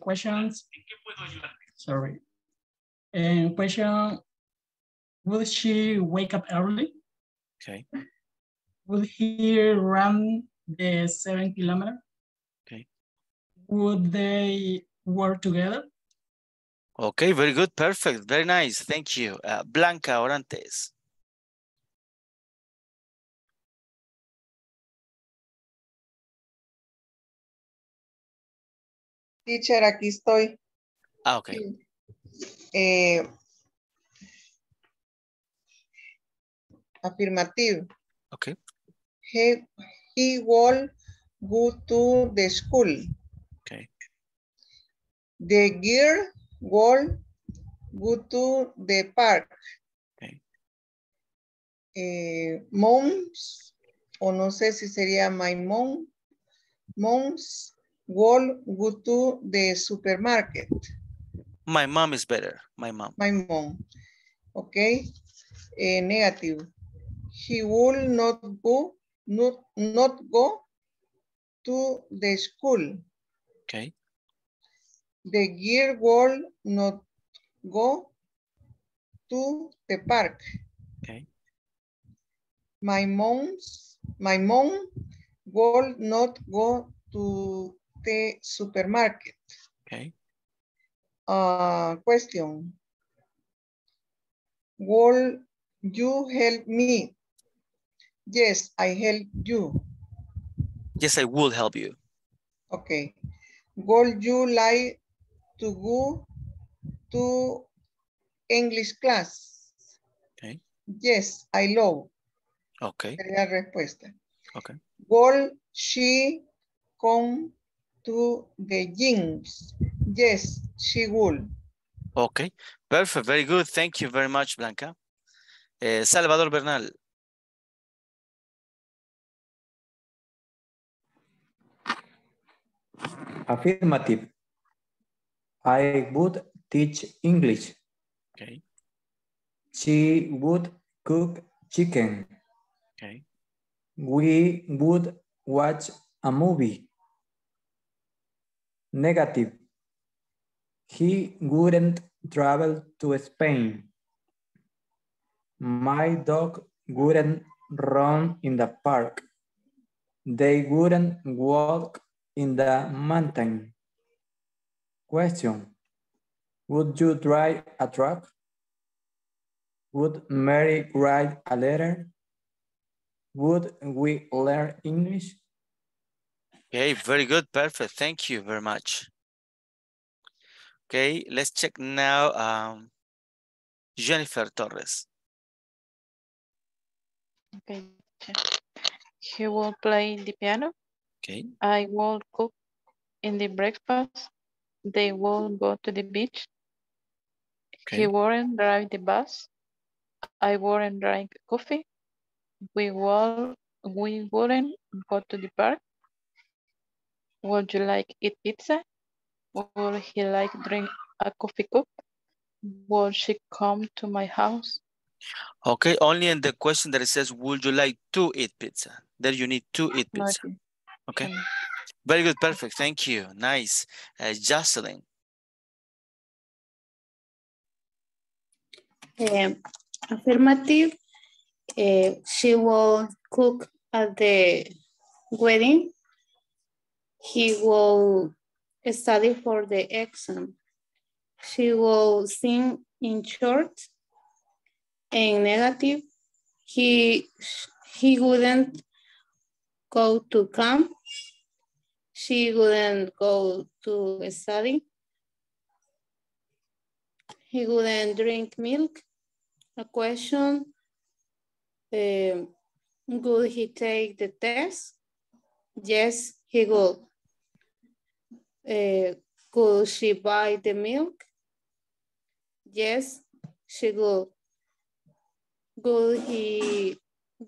Questions? Sorry. Question, will she wake up early? Okay. Will he run the 7 kilometers? Okay. Would they work together? Okay, very good, perfect, very nice, thank you. Blanca Orantes. Teacher, aquí estoy. Ah, okay. Affirmative. Okay. He will go to the school. Okay. The girl will go to the park. Okay. Moms, o no sé si sería my mom. Moms will go to the supermarket. My mom is better. My mom. My mom. Okay. Negative. He will not go to the school. Okay. The girl will not go to the park. Okay. My mom will not go to the supermarket. Okay. Question. Will you help me? Yes, I help you. Yes, I will help you. Okay. Would you like to go to English class? Okay. Yes, I love. Okay. La respuesta. Okay. Will she come to the gyms? Yes, she will. Okay. Perfect. Very good. Thank you very much, Blanca. Salvador Bernal. Affirmative. I would teach English. Okay. She would cook chicken. Okay. We would watch a movie. Negative. He wouldn't travel to Spain. My dog wouldn't run in the park. They wouldn't walk in the mountain. Question. Would you drive a truck? Would Mary write a letter? Would we learn English? Okay, very good, perfect. Thank you very much. Okay, let's check now. Jennifer Torres. Okay. He will play the piano. Okay. I will cook in the breakfast. They will go to the beach. Okay. He won't drive the bus. I won't drink coffee. We wouldn't go to the park. Would you like eat pizza? Would he like drink a coffee cup? Would she come to my house? Okay, only in the question that it says, would you like to eat pizza? There you need to eat pizza. Okay. Okay. Very good, perfect. Thank you. Nice. Jocelyn. Affirmative. She will cook at the wedding. He will study for the exam. She will sing in church. In negative, he wouldn't go to camp. She wouldn't go to study. He wouldn't drink milk. A question, would he take the test? Yes, he would. Could she buy the milk? Yes, she would. Would he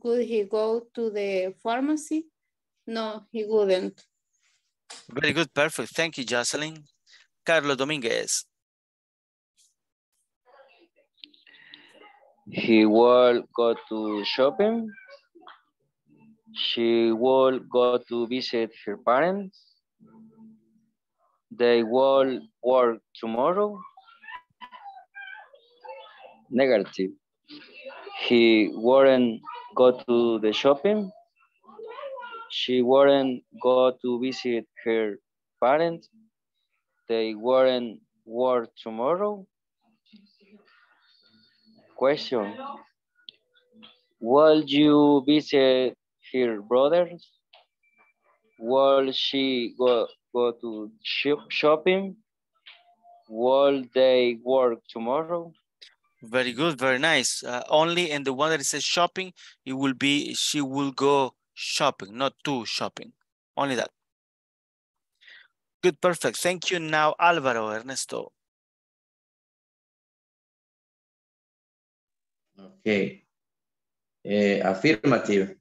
go to the pharmacy? No, he wouldn't. Very good, perfect. Thank you, Jocelyn. Carlos Dominguez. He will go to shopping. She will go to visit her parents. They will work tomorrow. Negative. He wouldn't go to the shopping. She wouldn't go to visit her parents. They wouldn't work tomorrow. Question. Will you visit her brothers? Will she go to shopping? Will they work tomorrow? Very good, very nice. Only in the one that says shopping, it will be she will go shopping, not to shopping. Only that. Good, perfect. Thank you. Now, Álvaro Ernesto. Okay. Affirmative.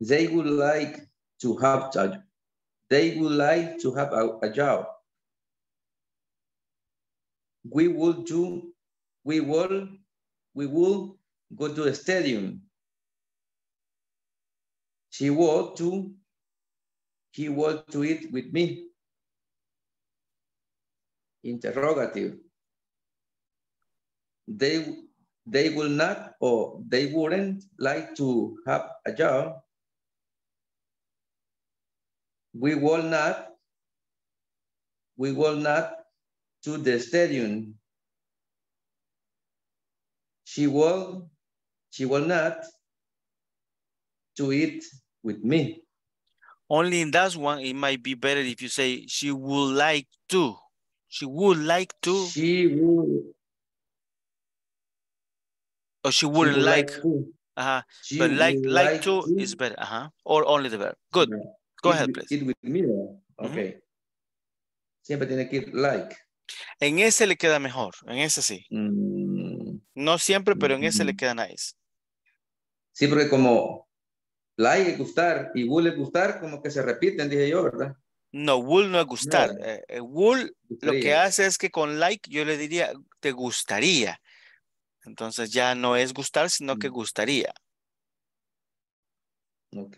They would like to have a, job. We will go to the stadium. He will eat with me. Interrogative. They will not, or they wouldn't like to have a job. We will not to the stadium. She will not to eat with me. Only in that one, it might be better if you say she would like to. She would like to. She wouldn't like to. But like to is better. Or only the verb. Good. Yeah. Go ahead, please. Eat with me. Okay. Siempre tiene que ir like. En ese le queda mejor. En ese sí. No siempre, pero en ese le queda nice. Sí, porque como like es gustar y would es gustar, como que se repiten, dije yo, ¿verdad? No, would no es gustar. No. Would lo que hace es que con like yo le diría, te gustaría. Entonces ya no es gustar, sino que gustaría. Ok.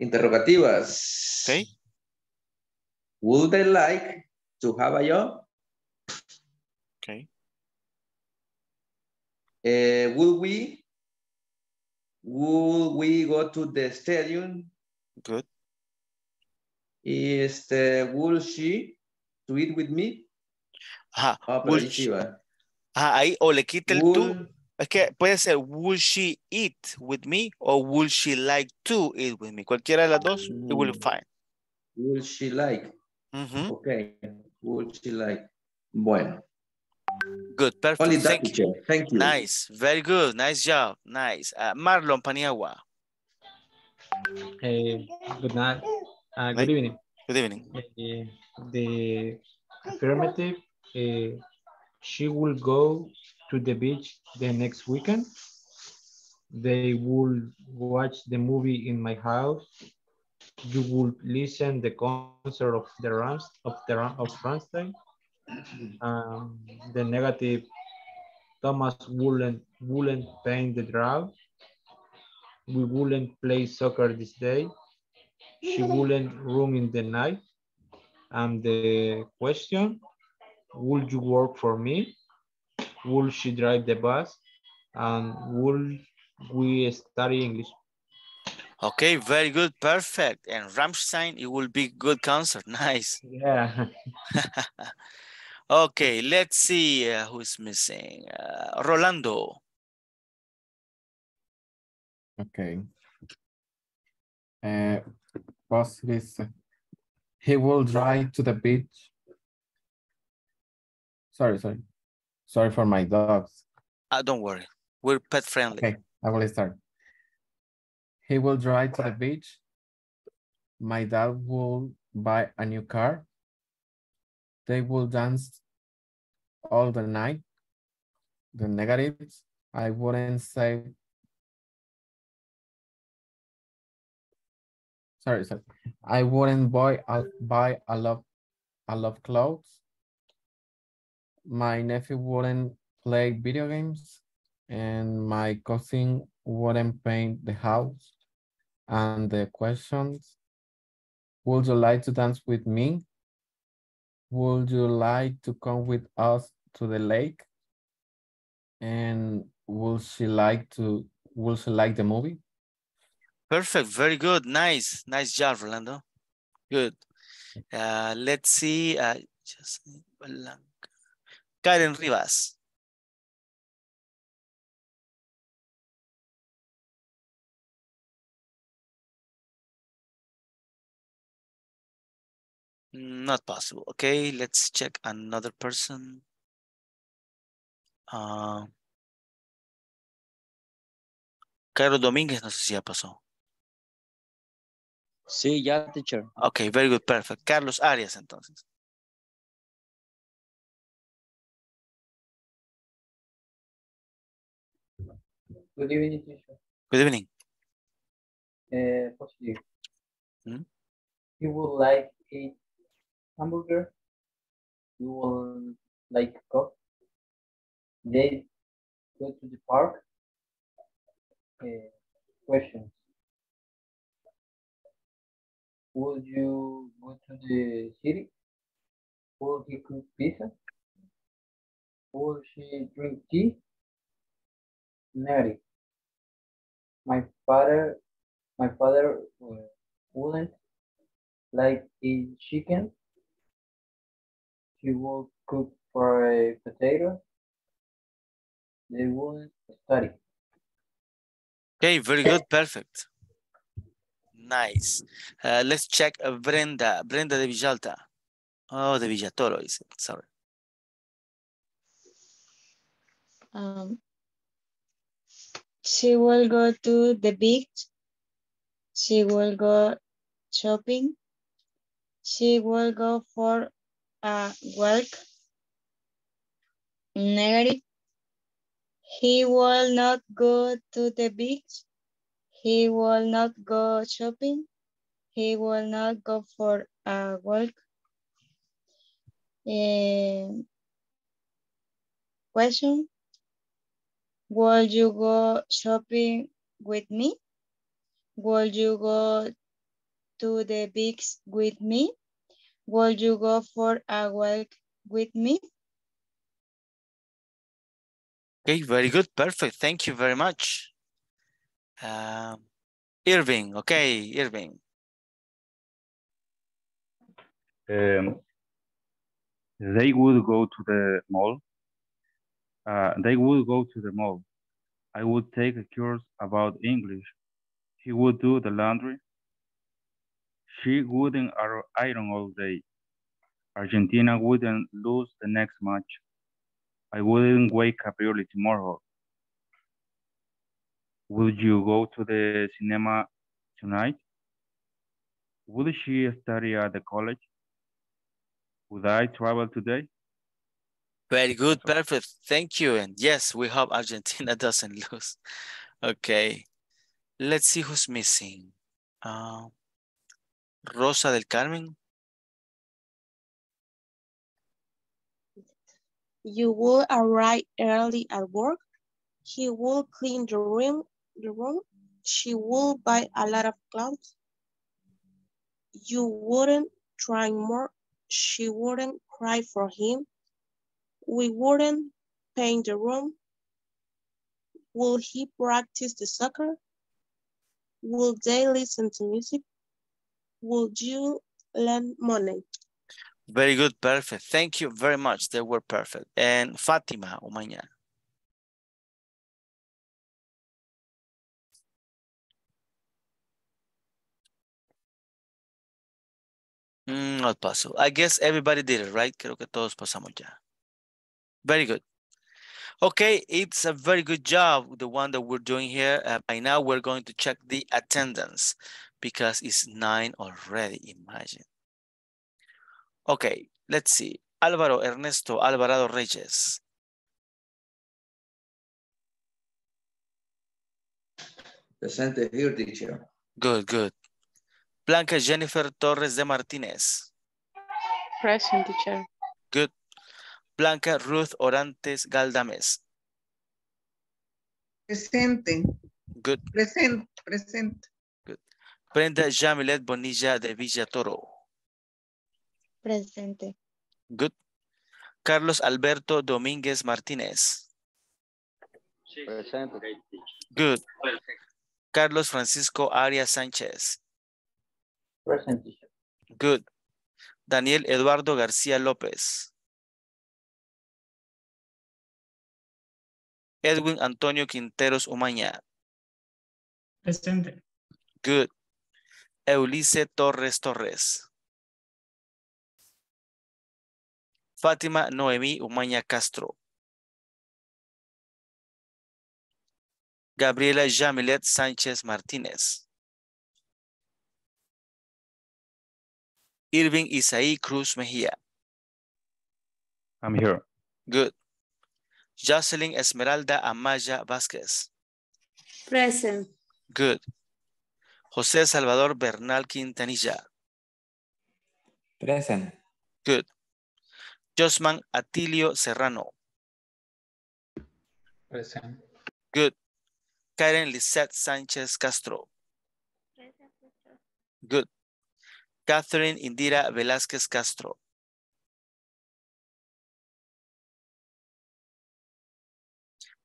Interrogativas. Okay. Would they like to have a job? Okay. Will we go to the stadium? Good. Will she to eat with me? Ahí o le quita el tú. Es que puede ser, will she eat with me? O will she like to eat with me? Cualquiera de las dos, it will be fine. Will she like? Ok. Will she like? Bueno. Good, perfect. Only that, thank you. Thank you. Nice, very good. Nice job. Nice. Marlon Paniagua. Good night. Good evening. Good evening. The affirmative, she will go to the beach the next weekend. They will watch the movie in my house. You will listen the concert of the Rammstein. The negative, Thomas wouldn't paint the draw. We wouldn't play soccer this day. She wouldn't room in the night. And the question, would you work for me? Will she drive the bus? And will we study English? Okay, very good, perfect. And Rammstein, it will be good concert, nice. Yeah. Okay, let's see who's missing. Rolando. Okay. Positive. He will drive to the beach. Sorry. Sorry for my dogs. Don't worry. We're pet friendly. Okay, I will start. He will drive to the beach. My dad will buy a new car. They will dance all the night. The negatives, I wouldn't say. Sorry. I wouldn't buy a lot of clothes. My nephew wouldn't play video games. And my cousin wouldn't paint the house. And the questions, would you like to dance with me? Would you like to come with us to the lake? And will she like the movie? Perfect, very good, nice. Nice job, Rolando. Good. Let's see, just Blanca. Karen Rivas. Not possible. Okay, let's check another person. Carlos Domínguez, no sé si ya pasó. Sí, ya, teacher. Okay, very good, perfect. Carlos Arias, entonces. Good evening, teacher. Good evening. Positive. You would like a hamburger. You will like coffee. They go to the park. Questions. Would you go to the city? Will he cook pizza? Will she drink tea? Nerdy. My father wouldn't like eat chicken. She will cook for a potato. They will study. Okay, very good, perfect. Nice. Let's check Brenda de Villalta. Oh, de Villatoro is it, sorry. She will go to the beach. She will go shopping. She will go for a walk. Negative. He will not go to the beach. He will not go shopping. He will not go for a walk. Question. Will you go shopping with me? Will you go to the beach with me? Will you go for a walk with me? Okay, very good, perfect. Thank you very much. Irving, okay, Irving. They would go to the mall. They would go to the mall. I would take a course about English. He would do the laundry. She wouldn't iron all day. Argentina wouldn't lose the next match. I wouldn't wake up early tomorrow. Would you go to the cinema tonight? Would she study at the college? Would I travel today? Very good, perfect. Thank you. And yes, we hope Argentina doesn't lose. Okay. Let's see who's missing. Rosa del Carmen. You would arrive early at work. He will clean the room. She will buy a lot of clothes. You wouldn't try more. She wouldn't cry for him. We wouldn't paint the room. Will he practice the soccer? Will they listen to music? Will you lend money? Very good, perfect. Thank you very much. They were perfect. And Fátima Umaña. Not possible. I guess everybody did it, right? Creo que todos pasamos ya. Very good. Okay, it's a very good job, the one that we're doing here. By now, we're going to check the attendance because it's 9 already, imagine. Okay, let's see. Álvaro Ernesto Alvarado Reyes. Present here, teacher. Good, good. Blanca Jennifer Torres de Martínez. Present, teacher. Good. Blanca Ruth Orantes Galdámez. Presente. Good. Present, present. Good. Brenda Jamilet Bonilla de Villatoro. Presente. Good. Carlos Alberto Domínguez Martínez. Presente. Good. Carlos Francisco Arias Sánchez. Presente. Good. Daniel Eduardo García López. Edwin Antonio Quinteros Umaña. Presente. Good. Eulice Torres Torres. Fátima Noemi Umaña Castro. Gabriela Jamilet Sánchez Martínez. Irving Isai Cruz Mejia. I'm here. Good. Jocelyn Esmeralda Amaya Vásquez. Present. Good. José Salvador Bernal Quintanilla. Present. Good. Josman Atilio Serrano. Present. Good. Karen Lissette Sánchez Castro. Present. Good. Catherine Indira Velázquez Castro.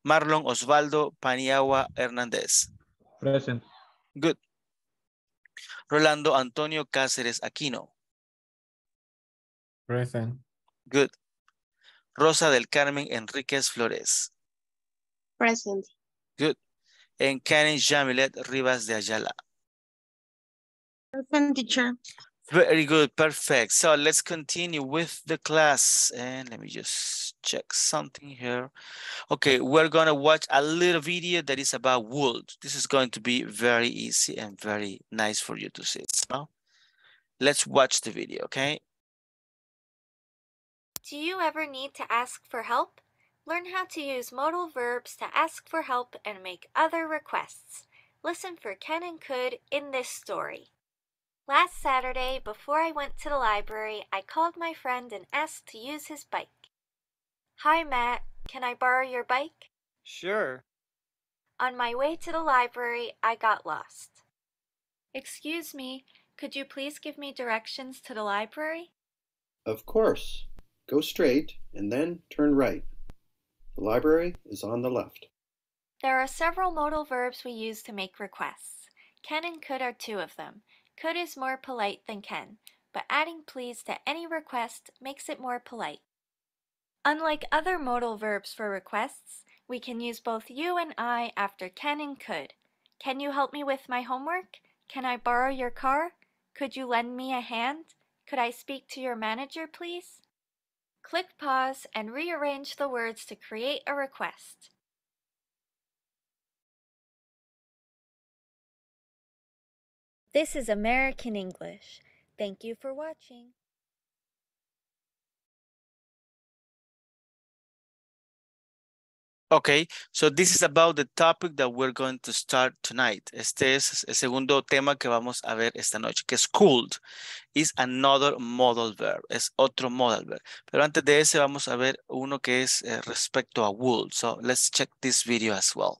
Marlon Oswaldo Paniagua Hernández. Present. Good. Rolando Antonio Cáceres Aquino. Present. Good. Rosa del Carmen Enríquez Flores. Present. Good. And Karen Jamilet Rivas de Ayala. Present, teacher. Very good, perfect. So let's continue with the class. And let me just check something here. Okay, we're gonna watch a little video that is about wood. This is going to be very easy and very nice for you to see. So let's watch the video, okay? Do you ever need to ask for help? Learn how to use modal verbs to ask for help and make other requests. Listen for can and could in this story. Last Saturday, before I went to the library, I called my friend and asked to use his bike. Hi, Matt. Can I borrow your bike? Sure. On my way to the library, I got lost. Excuse me, could you please give me directions to the library? Of course. Go straight and then turn right. The library is on the left. There are several modal verbs we use to make requests. Can and could are two of them. Could is more polite than can, but adding please to any request makes it more polite. Unlike other modal verbs for requests, we can use both you and I after can and could. Can you help me with my homework? Can I borrow your car? Could you lend me a hand? Could I speak to your manager, please? click pause and rearrange the words to create a request. This is American English. Thank you for watching. Okay, so this is about the topic that we're going to start tonight. Este es el segundo tema que vamos a ver esta noche, que es could. Is another modal verb. Es otro modal verb. Pero antes de ese vamos a ver uno que es respecto a would. So let's check this video as well.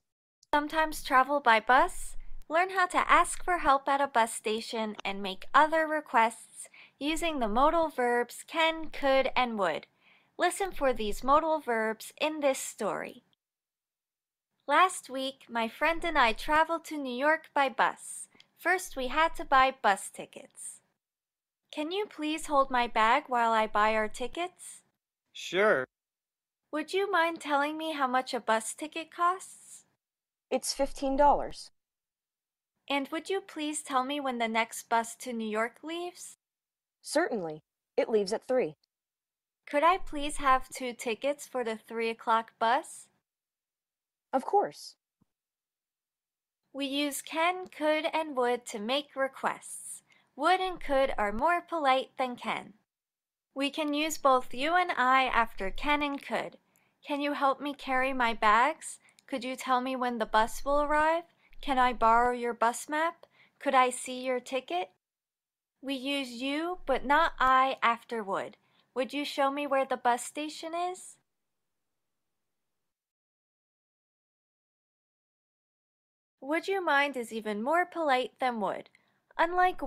Sometimes travel by bus. Learn how to ask for help at a bus station and make other requests using the modal verbs can, could, and would. Listen for these modal verbs in this story. Last week, my friend and I traveled to New York by bus. First, we had to buy bus tickets. Can you please hold my bag while I buy our tickets? Sure. Would you mind telling me how much a bus ticket costs? It's $15. And would you please tell me when the next bus to New York leaves? Certainly. It leaves at 3. Could I please have 2 tickets for the 3 o'clock bus? Of course. We use can, could, and would to make requests. Would and could are more polite than can. We can use both you and I after can and could. Can you help me carry my bags? Could you tell me when the bus will arrive? Can I borrow your bus map? Could I see your ticket? We use you, but not I, after would. Would you show me where the bus station is? Would you mind is even more polite than would. Unlike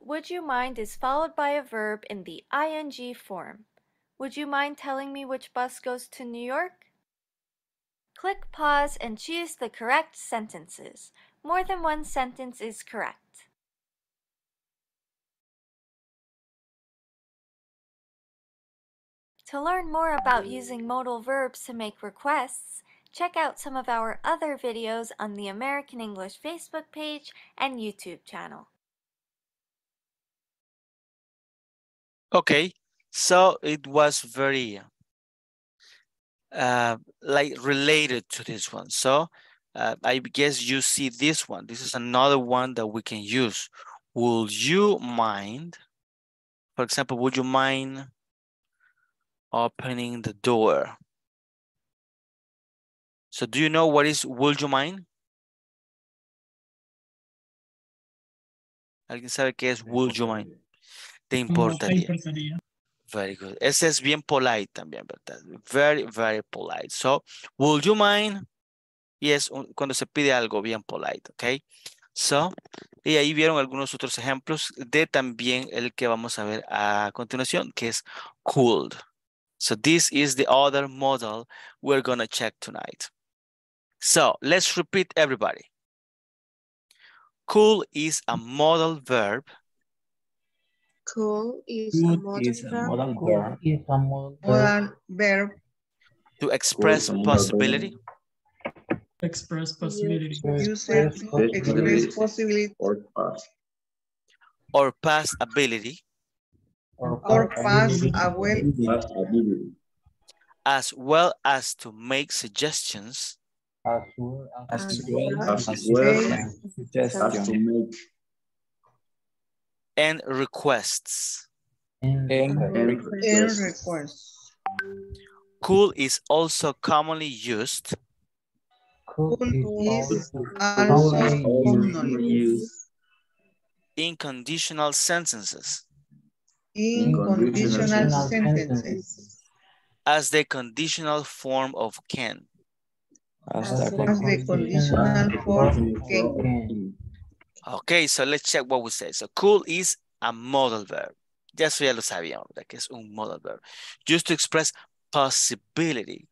would you mind is followed by a verb in the ing form. Would you mind telling me which bus goes to New York? Click pause and choose the correct sentences. More than one sentence is correct. To learn more about using modal verbs to make requests, check out some of our other videos on the American English Facebook page and YouTube channel. Okay, so it was very like related to this one. So I guess you see this one. This is another one that we can use. Would you mind? For example, would you mind opening the door? So do you know what is would you mind? ¿Alguien sabe qué es would you mind? ¿Te importaría? Very good. Ese es bien polite también, ¿verdad? Very, very polite. So, would you mind? Y es cuando se pide algo bien polite, ¿ok? So, y ahí vieron algunos otros ejemplos de también el que vamos a ver a continuación, que es could. So, this is the other modal we're going to check tonight. So let's repeat everybody. Could is a modal verb. Could is a modal verb. To express possibility. Express possibility. Express possibility. Or past ability. Or past ability. As well as to make suggestions. As well as to make. And requests. And requests. Could is also commonly used. Could is also commonly used. In conditional sentences. In conditional sentences. As the conditional form of can. As the conditional form of can. Okay, so let's check what we say. So, could is a modal verb. Eso ya lo sabíamos, que es un modal verb. Used to express possibility.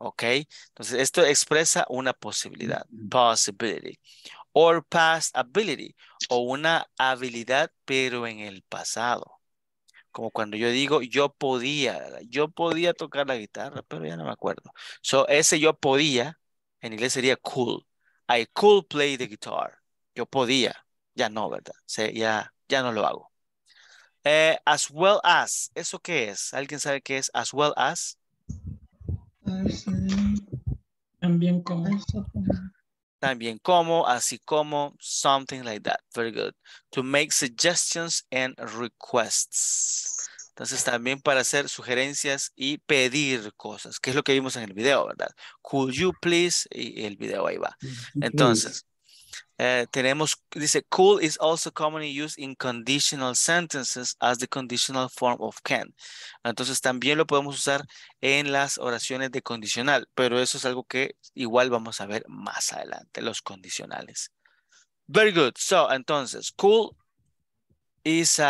Okay, entonces esto expresa una posibilidad. Possibility. Or past ability. O una habilidad, pero en el pasado. Como cuando yo digo, yo podía tocar la guitarra, pero ya no me acuerdo. So, ese yo podía, en inglés sería could. I could play the guitar. Yo podía. Ya no, ¿verdad? Ya no lo hago. As well as, ¿eso qué es? ¿Alguien sabe qué es as well as? También como. También como, así como, something like that. Very good. To make suggestions and requests. Entonces también para hacer sugerencias y pedir cosas, que es lo que vimos en el video, ¿verdad? Could you please, y el video ahí va. Entonces, tenemos, dice, could is also commonly used in conditional sentences as the conditional form of can. Entonces también lo podemos usar en las oraciones de condicional, pero eso es algo que igual vamos a ver más adelante, los condicionales. Very good. So, entonces, could is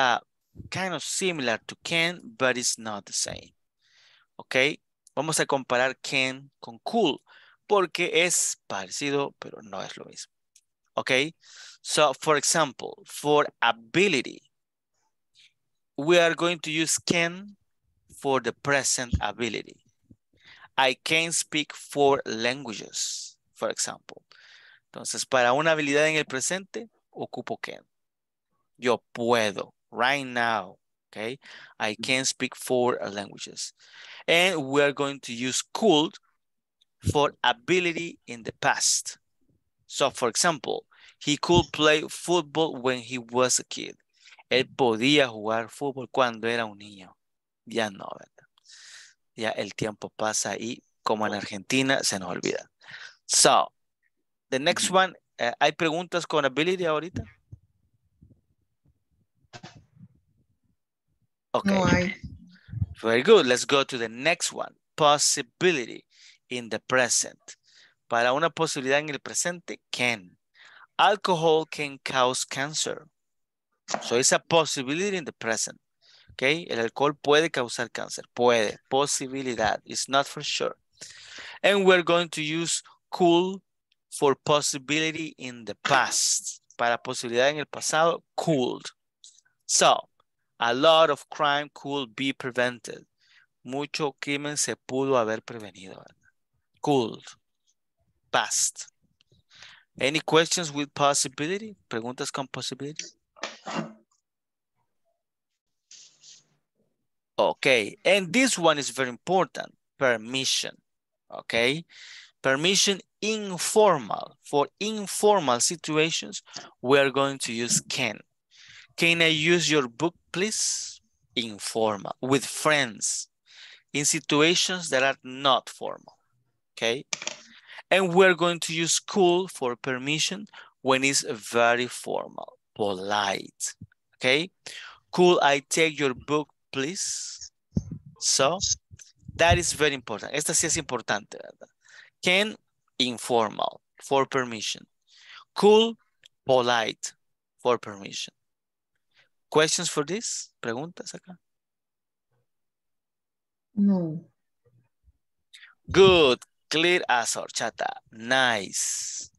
kind of similar to can, but it's not the same. Ok, vamos a comparar can con could, porque es parecido, pero no es lo mismo. Okay, so for example, for ability, we are going to use can for the present ability. I can speak 4 languages, for example. Entonces, para una habilidad en el presente, ocupo can. Yo puedo, right now, okay? I can speak 4 languages. And we are going to use could for ability in the past. So, for example, he could play football when he was a kid. Él podía jugar fútbol cuando era un niño. Ya no, ¿verdad? Ya el tiempo pasa y como en Argentina se nos olvida. So, the next one. ¿Hay preguntas con ability ahorita? Okay. No hay. Very good. Let's go to the next one. Possibility in the present. Para una posibilidad en el presente, can. Alcohol can cause cancer. So it's a possibility in the present. Okay, el alcohol puede causar cáncer. Puede, posibilidad. It's not for sure. And we're going to use could for possibility in the past. Para posibilidad en el pasado, could. So, a lot of crime could be prevented. Mucho crimen se pudo haber prevenido. Could. Past. Any questions with possibility? Preguntas con possibility. Okay, and this one is very important. Permission. Okay, permission informal. For informal situations, we are going to use can. Can I use your book, please? Informal, with friends, in situations that are not formal. Okay. And we're going to use could for permission when it's very formal, polite, okay? Could I take your book, please? So, that is very important. Esta sí es importante, ¿verdad? Can, informal, for permission. Could, polite, for permission. Questions for this? ¿Preguntas acá? No. Good. Clear as horchata. Nice.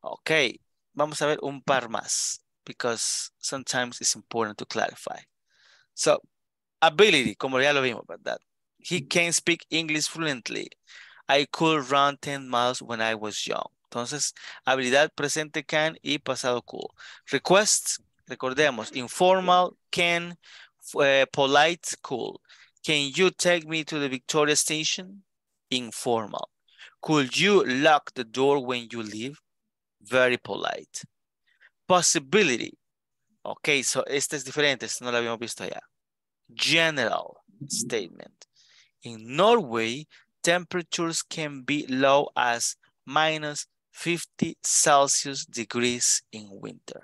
Okay. Vamos a ver un par más. Because sometimes it's important to clarify. So, ability. Como ya lo vimos, ¿verdad? He can speak English fluently. I could run 10 miles when I was young. Entonces, habilidad presente can y pasado could. Requests. Recordemos. Informal can. Polite could. Can you take me to the Victoria Station? Informal. Could you lock the door when you leave? Very polite. Possibility. Ok, so esta es diferente, esta no la habíamos visto allá. General statement. In Norway, temperatures can be low as -50°C in winter.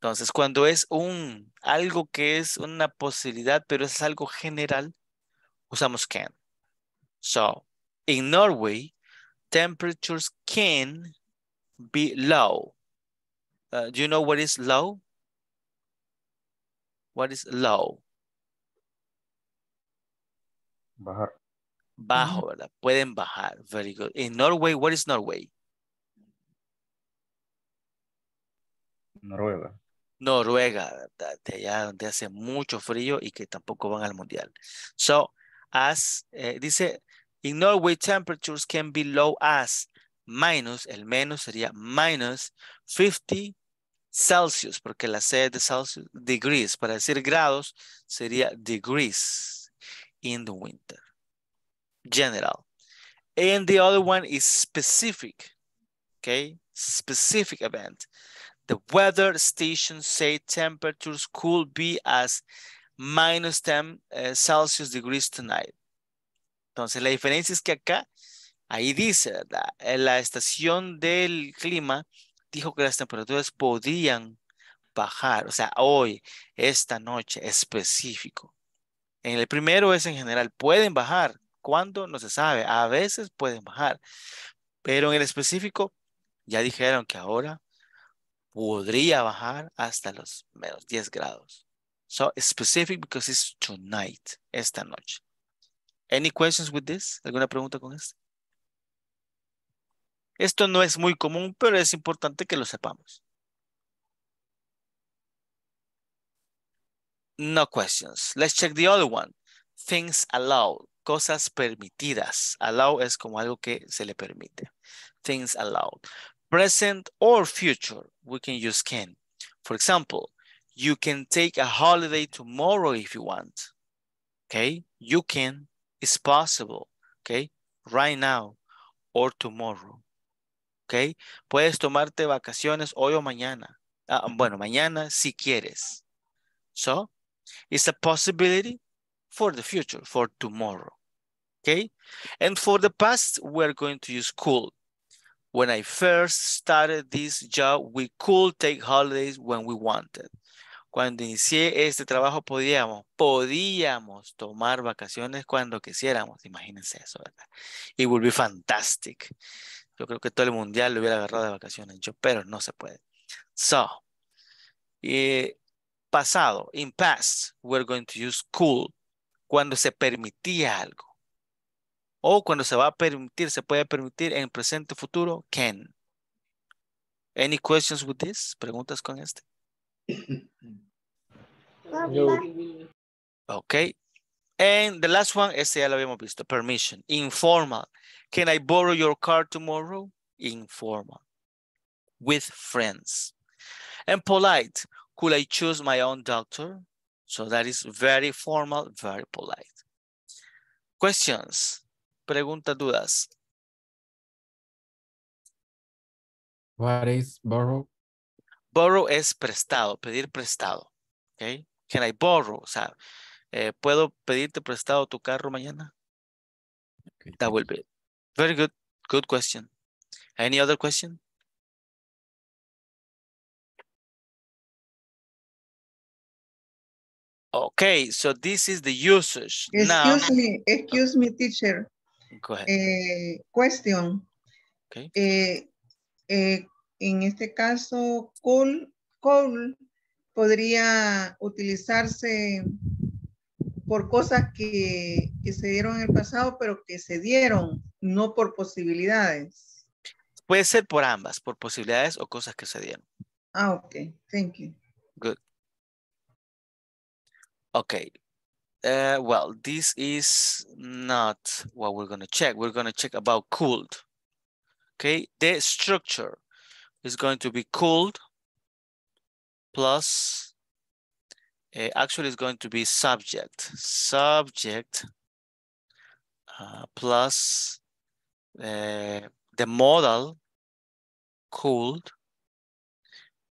Entonces, cuando es un algo que es una posibilidad, pero es algo general, usamos can. So, in Norway, temperatures can be low. Do you know what is low? What is low? Bajar. Bajo, ¿verdad? Pueden bajar. Very good. In Norway, what is Norway? Noruega. Noruega, ¿verdad? De allá donde hace mucho frío y que tampoco van al mundial. So, as, dice... In Norway, temperatures can be low as minus, el menos sería minus 50 Celsius, porque la C es de Celsius, degrees, para decir grados sería degrees in the winter, general. And the other one is specific, okay, specific event. The weather station say temperatures could be as minus 10 Celsius degrees tonight. Entonces la diferencia es que acá, ahí dice, ¿verdad? En la estación del clima dijo que las temperaturas podían bajar, o sea, hoy, esta noche, específico. En el primero es en general, pueden bajar, ¿cuándo? No se sabe, a veces pueden bajar, pero en el específico ya dijeron que ahora podría bajar hasta los menos 10 grados. So, specific because it's tonight, esta noche. Any questions with this? ¿Alguna pregunta con esto? Esto no es muy común, pero es importante que lo sepamos. No questions. Let's check the other one. Things allowed. Cosas permitidas. Allow es como algo que se le permite. Things allowed. Present or future. We can use can. For example, you can take a holiday tomorrow if you want. Okay? You can. It's possible. Okay? Right now or tomorrow. Okay. Puedes tomarte vacaciones hoy o mañana. Bueno, mañana si quieres. So, it's a possibility for the future, for tomorrow. Okay. And for the past, we're going to use could. When I first started this job, we could take holidays when we wanted. Cuando inicié este trabajo, podíamos tomar vacaciones cuando quisiéramos. Imagínense eso, ¿verdad? It would be fantastic. Yo creo que todo el mundial lo hubiera agarrado de vacaciones, pero no se puede. So, pasado, in past, we're going to use could, cuando se permitía algo. O cuando se va a permitir, se puede permitir en presente futuro, can. Any questions with this? ¿Preguntas con este? No. Ok. And the last one, este ya lo habíamos visto, permission, informal. Can I borrow your car tomorrow? Informal. With friends. And polite. Could I choose my own doctor? So that is very formal, very polite. Questions? Preguntas, dudas. What is borrow? Borrow es prestado, pedir prestado. Okay. Can I borrow? O sea, ¿puedo pedirte prestado tu carro mañana? Okay. That will be it. Very good. Good question. Any other question? Okay, so this is the usage. Excuse me, teacher. Go ahead. Question. Okay. En este caso, cool podría utilizarse por cosas que se dieron en el pasado, pero que se dieron, no por posibilidades. Puede ser por ambas, por posibilidades o cosas que se dieron. Ah, ok. Thank you. Good. Ok. Well, this is not what we're going to check. We're going to check about could. Okay. The structure is going to be could plus... actually, it's going to be subject. Subject plus the modal could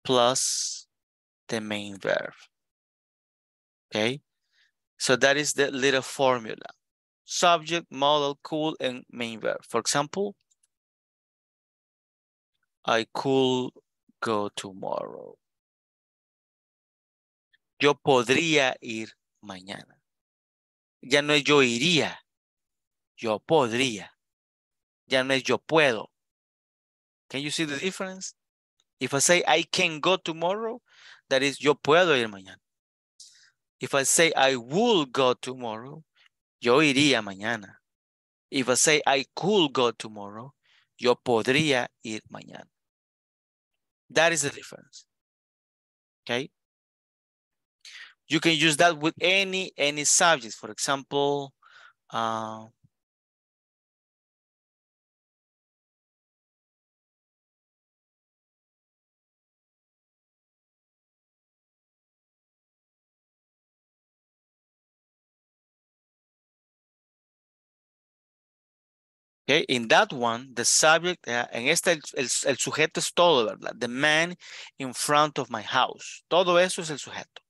plus the main verb. Okay, so that is the little formula: subject, modal, could, and main verb. For example, I could go tomorrow. Yo podría ir mañana. Ya no es yo iría. Yo podría. Ya no es yo puedo. Can you see the difference? If I say I can go tomorrow, that is yo puedo ir mañana. If I say I will go tomorrow, yo iría mañana. If I say I could go tomorrow, yo podría ir mañana. That is the difference. Okay? You can use that with any subject. For example, Okay, in that one, the subject, en este el sujeto es todo, ¿verdad? The man in front of my house. Todo eso es el sujeto.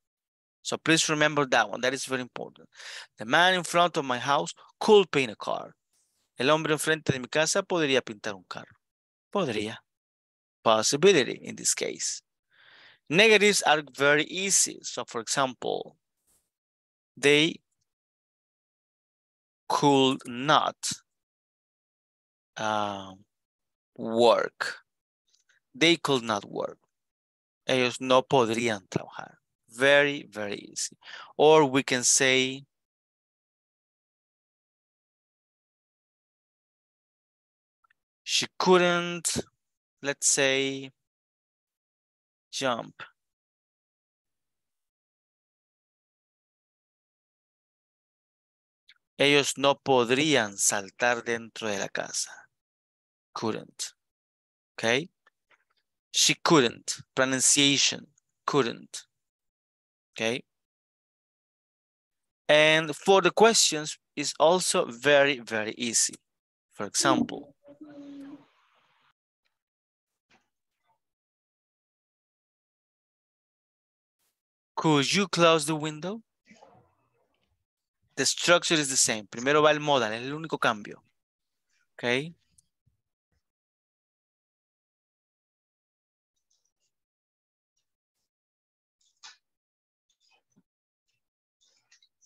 So please remember that one. That is very important. The man in front of my house could paint a car. El hombre enfrente de mi casa podría pintar un carro. Podría. Possibility in this case. Negatives are very easy. So for example, they could not work. They could not work. Ellos no podrían trabajar. Very, very easy. Or we can say, she couldn't, let's say, jump. Ellos no podrían saltar dentro de la casa. Couldn't. Okay. She couldn't. Pronunciation. Couldn't. Okay. And for the questions is also very, very easy. For example, could you close the window? The structure is the same. Primero va el modal, es el único cambio. Okay.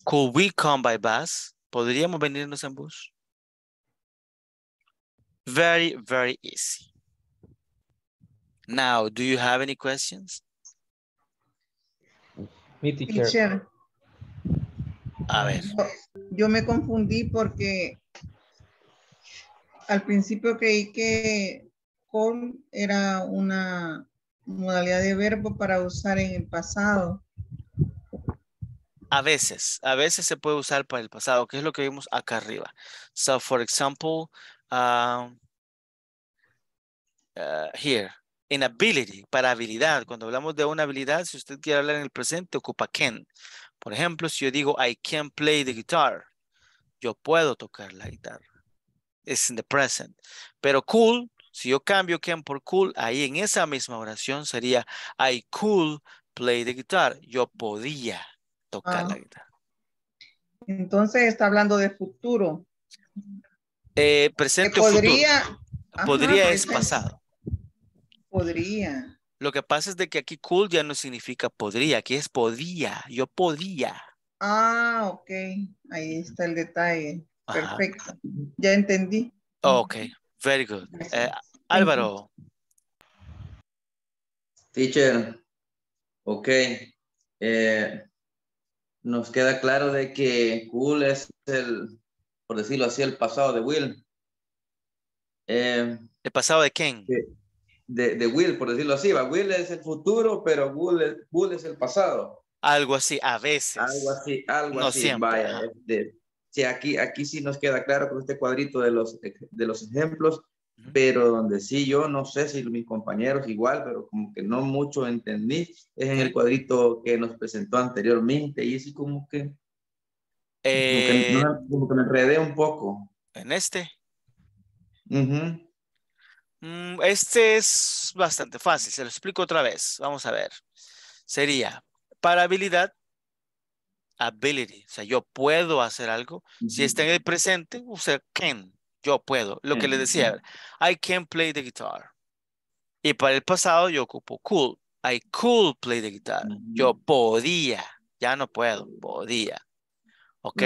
Could we come by bus? ¿Podríamos venirnos en bus? Very, very easy. Now, do you have any questions? Mi teacher. A ver. Yo me confundí porque al principio creí que con era una modalidad de verbo para usar en el pasado. A veces se puede usar para el pasado, que es lo que vimos acá arriba. So, for example, here. En ability, para habilidad. Cuando hablamos de una habilidad, si usted quiere hablar en el presente, ocupa can. Por ejemplo, si yo digo, I can play the guitar. Yo puedo tocar la guitarra. It's in the present. Pero cool, si yo cambio can por cool, ahí en esa misma oración sería, I could play the guitar. Yo podía tocar la guitarra. Entonces está hablando de futuro. Presente podría, futuro. Ajá, podría es pasado. Podría. Lo que pasa es de que aquí cool ya no significa podría, aquí es podía, yo podía. Ah, ok. Ahí está el detalle. Ajá. Perfecto. Ya entendí. Ok, very good. Álvaro. Teacher, ok. Nos queda claro de que cool es el, por decirlo así, el pasado de Will. ¿El pasado de quién? De Will, por decirlo así, Will es el futuro, pero Will es el pasado. Algo así, a veces. Algo no así, siempre. Vaya. Sí, aquí sí nos queda claro con este cuadrito de los ejemplos, pero donde sí yo no sé si mis compañeros igual, pero como que no mucho entendí, es en el cuadrito que nos presentó anteriormente, y así como que me enredé un poco. ¿En este? Uh-huh. Este es bastante fácil, se lo explico otra vez. Vamos a ver. Sería para habilidad, ability. O sea, yo puedo hacer algo. Si está en el presente, o sea, can. Yo puedo. Lo que le decía, I can play the guitar. Y para el pasado yo ocupo could. I could play the guitar. Yo podía. Ya no puedo. Podía. ¿Ok?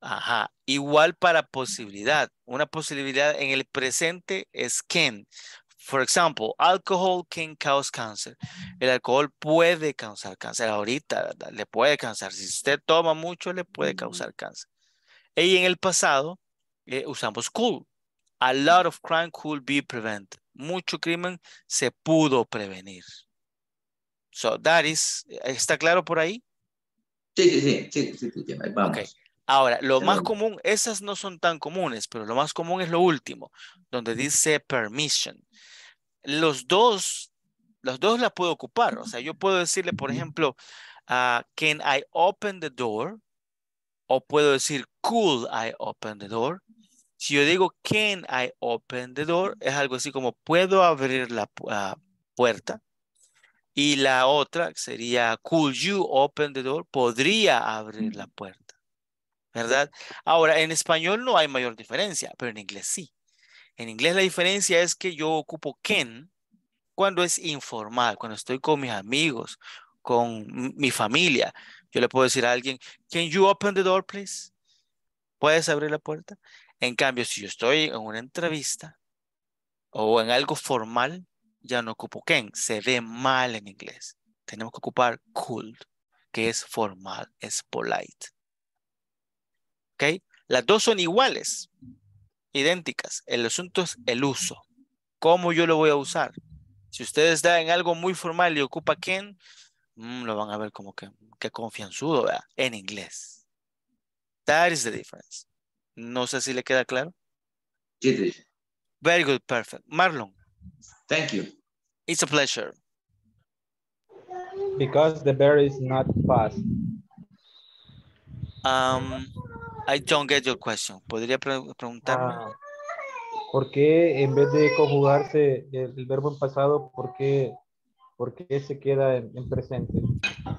Ajá. Igual para posibilidad. Una posibilidad en el presente es can. For example, alcohol can cause cancer. El alcohol puede causar cáncer. Ahorita, ¿verdad? Le puede causar. Si usted toma mucho, le puede causar cáncer. Y en el pasado, usamos could. A lot of crime could be prevented. Mucho crimen se pudo prevenir. So that is, ¿está claro por ahí? Sí. Vamos. Okay. Ahora, lo más común, esas no son tan comunes, pero lo más común es lo último, donde dice permission. Los dos la puedo ocupar. O sea, yo puedo decirle, por ejemplo, can I open the door? O puedo decir, could I open the door? Si yo digo, can I open the door? Es algo así como, ¿puedo abrir la puerta? Y la otra sería, could you open the door? Podría abrir la puerta, ¿verdad? Ahora, en español no hay mayor diferencia, pero en inglés sí. En inglés la diferencia es que yo ocupo can cuando es informal, cuando estoy con mis amigos, con mi familia. Yo le puedo decir a alguien, can you open the door, please? ¿Puedes abrir la puerta? En cambio, si yo estoy en una entrevista o en algo formal, ya no ocupo can. Se ve mal en inglés. Tenemos que ocupar could, que es formal, es polite. ¿Ok? Las dos son iguales, idénticas. El asunto es el uso. ¿Cómo yo lo voy a usar? Si ustedes están en algo muy formal y ocupa can, lo van a ver como que, confianzudo, ¿verdad? En inglés. That is the difference. No sé si le queda claro. Sí. Very good, perfect. Marlon. Thank you. It's a pleasure. Because the bear is not fast. I don't get your question. ¿Podría preguntarme? ¿Por qué en vez de conjugarse el verbo en pasado, por qué se queda en presente?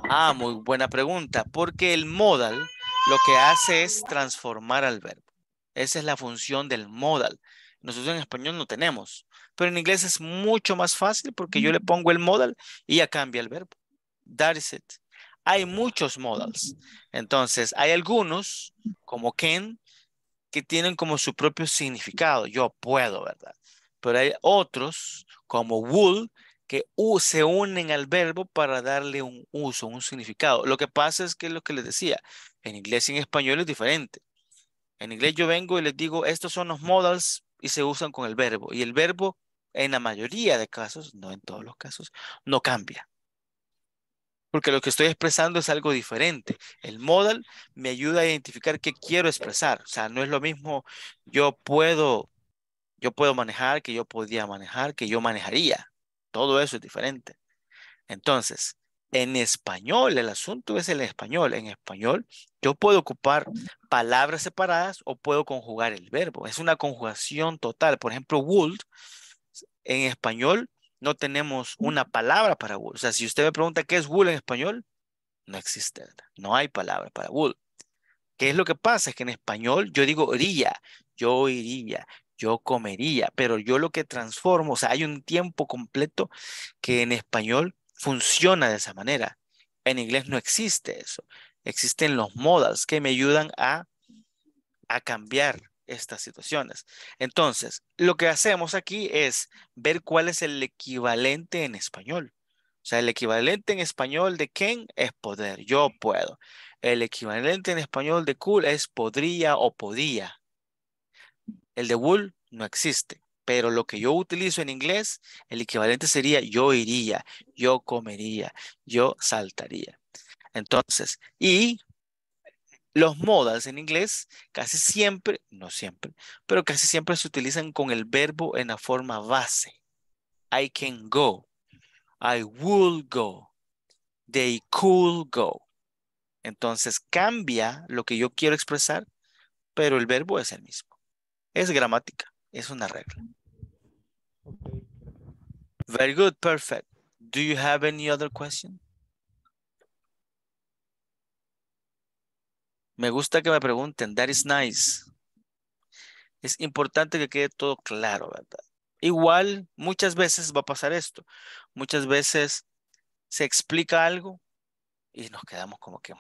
Ah, muy buena pregunta. Porque el modal lo que hace es transformar al verbo. Esa es la función del modal. Nosotros en español no tenemos, pero en inglés es mucho más fácil porque yo le pongo el modal y ya cambia el verbo. That is it. Hay muchos modals. Entonces, hay algunos, como can, que tienen como su propio significado. Yo puedo, ¿verdad? Pero hay otros, como would, que se unen al verbo para darle un uso, un significado. Lo que pasa es que es lo que les decía, en inglés y en español es diferente. En inglés yo vengo y les digo, estos son los modals y se usan con el verbo. Y el verbo, en la mayoría de casos, no en todos los casos, no cambia. Porque lo que estoy expresando es algo diferente. El modal me ayuda a identificar qué quiero expresar. O sea, no es lo mismo yo puedo manejar, que yo podía manejar, que yo manejaría. Todo eso es diferente. Entonces, en español, el asunto es el español. En español, yo puedo ocupar palabras separadas o puedo conjugar el verbo. Es una conjugación total. Por ejemplo, would. En español, no tenemos una palabra para would. O sea, si usted me pregunta qué es would en español, no existe. No hay palabra para would. ¿Qué es lo que pasa? Es que en español yo digo iría, yo iría, yo comería. Pero yo lo que transformo, o sea, hay un tiempo completo que en español funciona de esa manera. En inglés no existe eso. Existen los modals que me ayudan a cambiar estas situaciones. Entonces, lo que hacemos aquí es ver cuál es el equivalente en español. O sea, el equivalente en español de can es poder. Yo puedo. El equivalente en español de could es podría o podía. El de would no existe. Pero lo que yo utilizo en inglés, el equivalente sería yo iría, yo comería, yo saltaría. Entonces, y los modals en inglés casi siempre, no siempre, pero casi siempre se utilizan con el verbo en la forma base. I can go, I will go, they could go. Entonces cambia lo que yo quiero expresar, pero el verbo es el mismo. Es gramática, es una regla. Very good, perfect. Do you have any other question? Me gusta que me pregunten. That is nice. Es importante que quede todo claro, ¿verdad? Igual, muchas veces va a pasar esto. Muchas veces se explica algo y nos quedamos como que...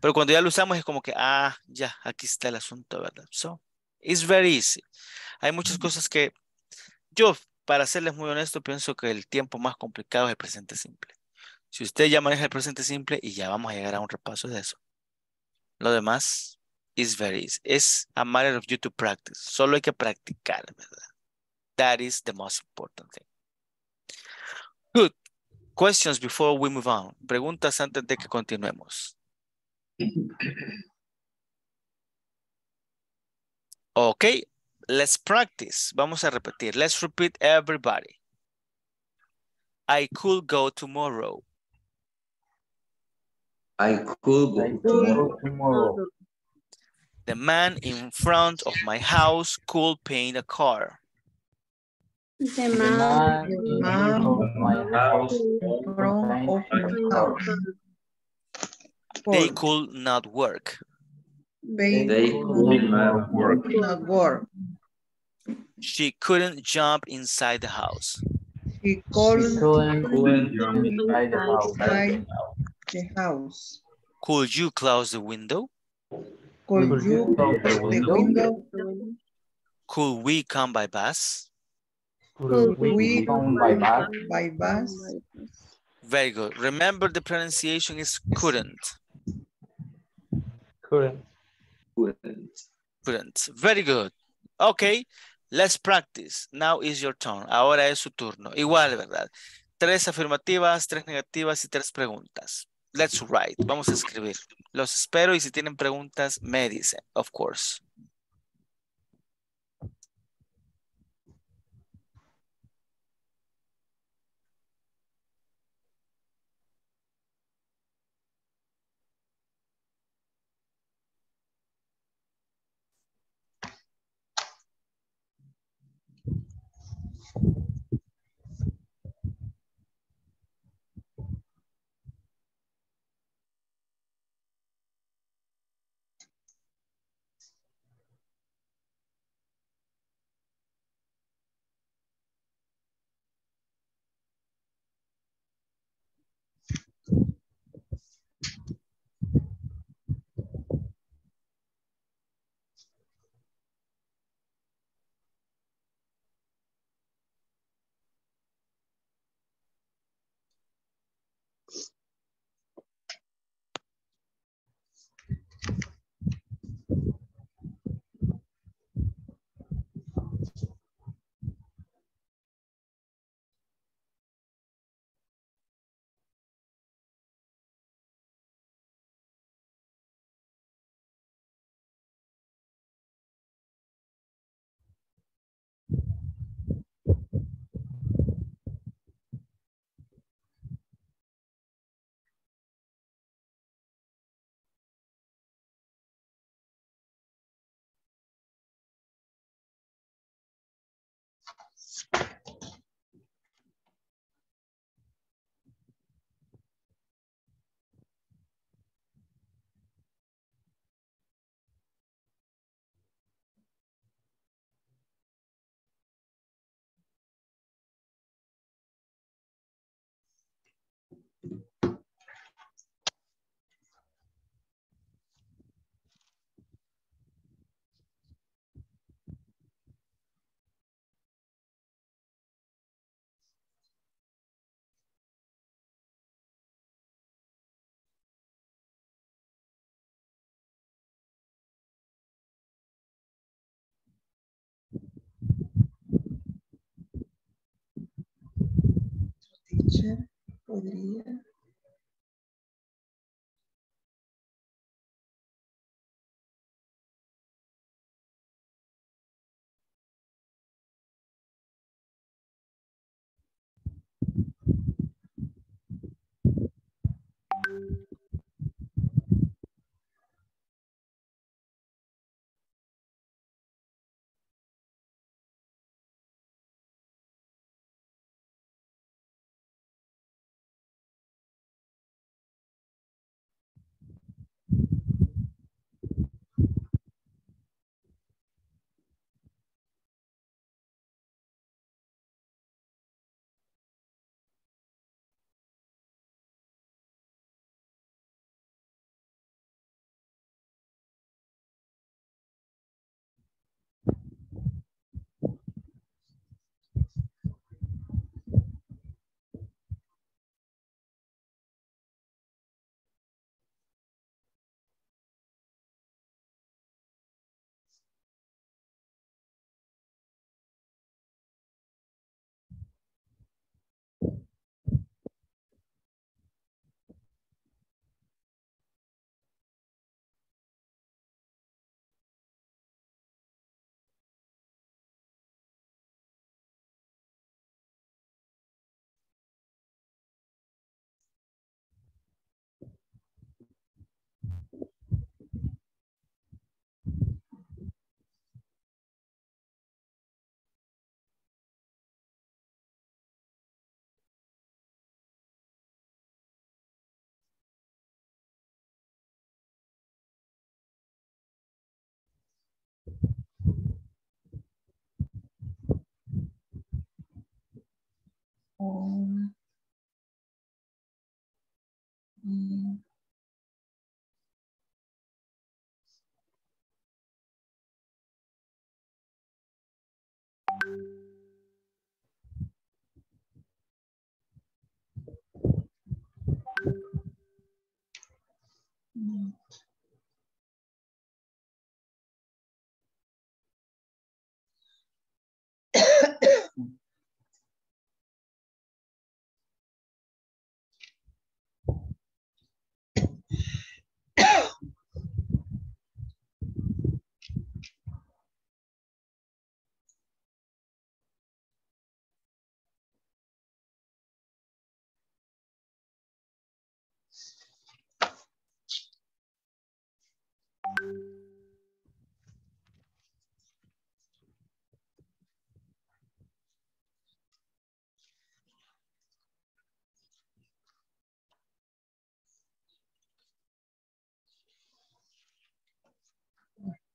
Pero cuando ya lo usamos es como que, ya, aquí está el asunto, ¿verdad? So, it's very easy. Hay muchas cosas que yo... Para serles muy honesto, pienso que el tiempo más complicado es el presente simple. Si usted ya maneja el presente simple, y ya vamos a llegar a un repaso de eso. Lo demás is very easy. It's a matter of you to practice. Solo hay que practicar, ¿verdad? That is the most important thing. Good. Questions before we move on. Preguntas antes de que continuemos. Ok. Let's practice. Vamos a repetir. Let's repeat everybody. I could go tomorrow. I could go tomorrow. The man in front of my house could paint a car. The man in front of my house could paint a car. They could not work. They could not work. She couldn't jump inside the house. She couldn't jump inside the house. Could you close the window? Could you close the window? Could we come by bus? Could we come by bus? Very good. Remember the pronunciation is couldn't. Couldn't. Couldn't. Very good. Okay. Let's practice. Now is your turn. Ahora es su turno. Igual, ¿verdad? 3 afirmativas, 3 negativas y 3 preguntas. Let's write. Vamos a escribir. Los espero y si tienen preguntas, me dicen, of course. Podría.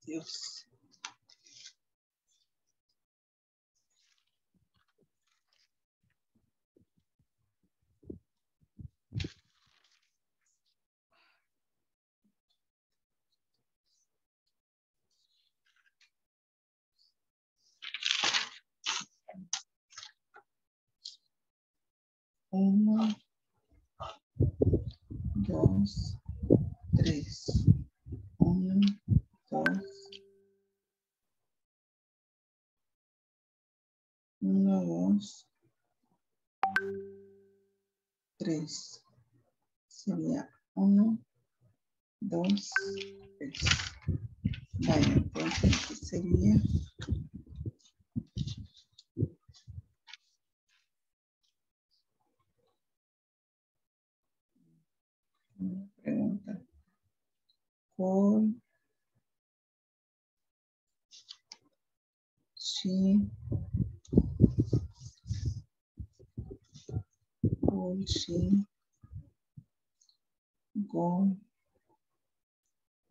Dios. Uno, dos, tres. Uno, dos. Uno, dos. Tres. Sería uno, dos, tres. Vaya, entonces sería... Pregunta. ¿Cuál? Sí. ¿Cuál? Sí. Go.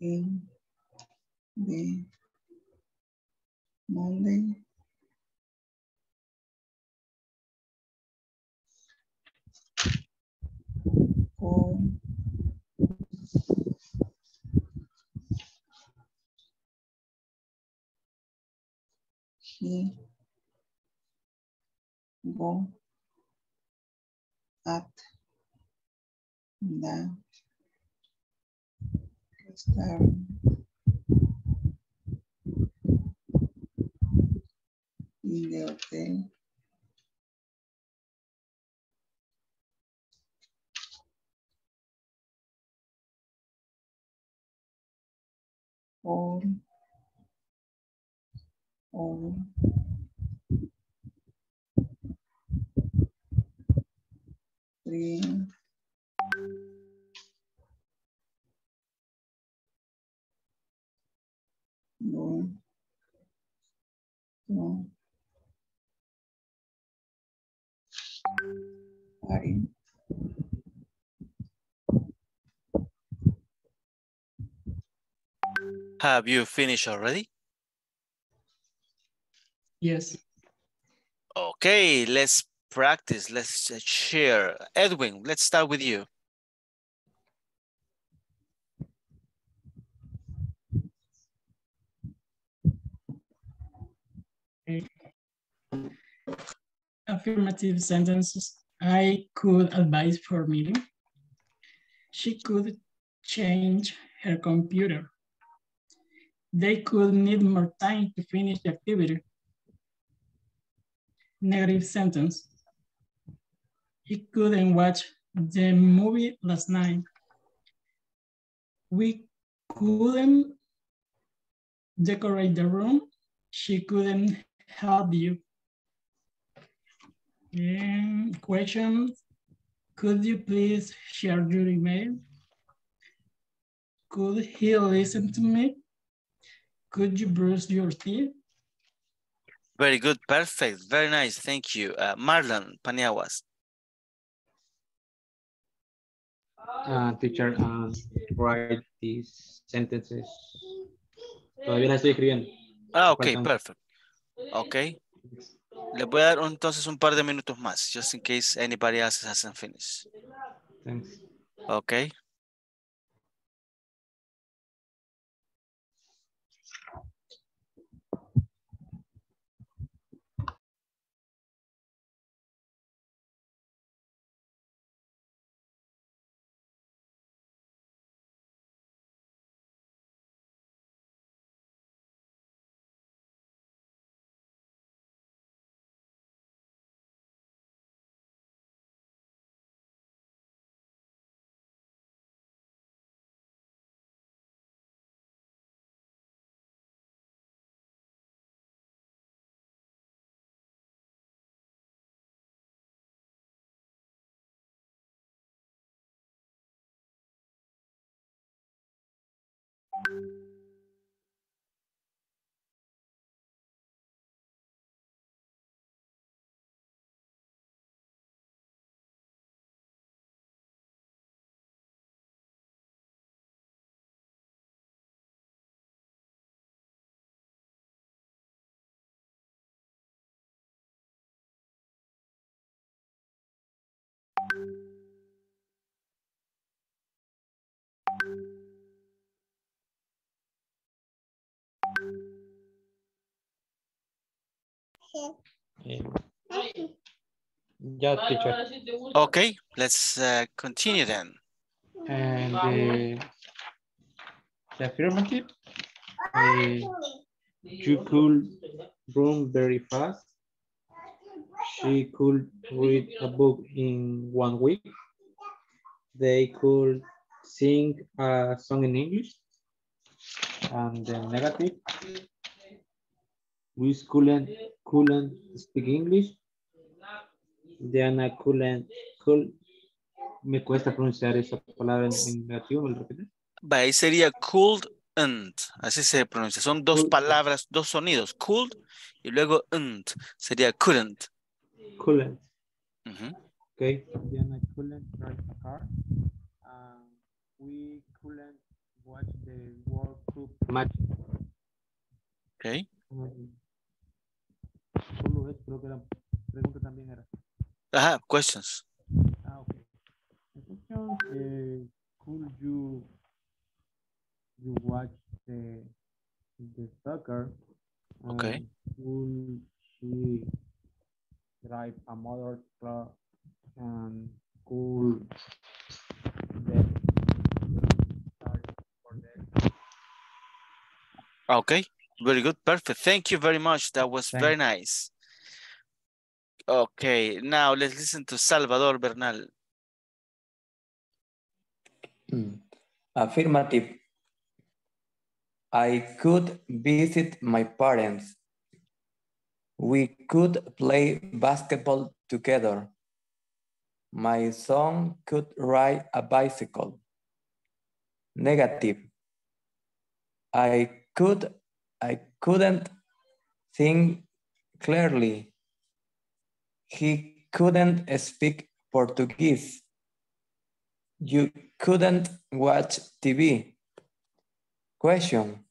In. De. Monday. Go. He go at the restaurant. In the hotel. All three no I Have you finished already? Yes. Okay, let's practice. Let's share. Edwin, let's start with you. Okay. Affirmative sentences. I could advise for meeting. She could change her computer. They could need more time to finish the activity. Negative sentence. He couldn't watch the movie last night. We couldn't decorate the room. She couldn't help you. And question. Could you please share your email? Could he listen to me? Could you brush your teeth? Very good, perfect, very nice, thank you. Marlon Paniaguas. Teacher, write these sentences. Todavía las estoy escribiendo. Ah, okay, perfect. Okay. Les voy a dar entonces un par de minutos más, just in case anybody else hasn't finished. Thanks. Okay. Yeah, teacher. Okay, let's continue then. And the affirmative, you could run very fast. She could read a book in 1 week. They could sing a song in English. And the negative, we couldn't speak English. Diana couldn't, me cuesta pronunciar esa palabra en negativo, ¿me lo repites? Va, ahí sería couldn't, así se pronuncia. Son dos palabras, dos sonidos, could y luego nt, sería couldn't. Couldn't. Uh-huh. Okay, Diana couldn't drive a car. We couldn't watch the World Cup match. Okay. Creo que la pregunta también era. Ajá, questions. Ah, ok. Entonces, could you watch the soccer? Okay. Could she drive a motor truck? And could they start for them? Okay, very good, perfect. Thank you very much. That was very nice. Okay, now let's listen to Salvador Bernal. Affirmative. I could visit my parents. We could play basketball together. My son could ride a bicycle. Negative. I couldn't think clearly. He couldn't speak Portuguese. You couldn't watch TV. Question.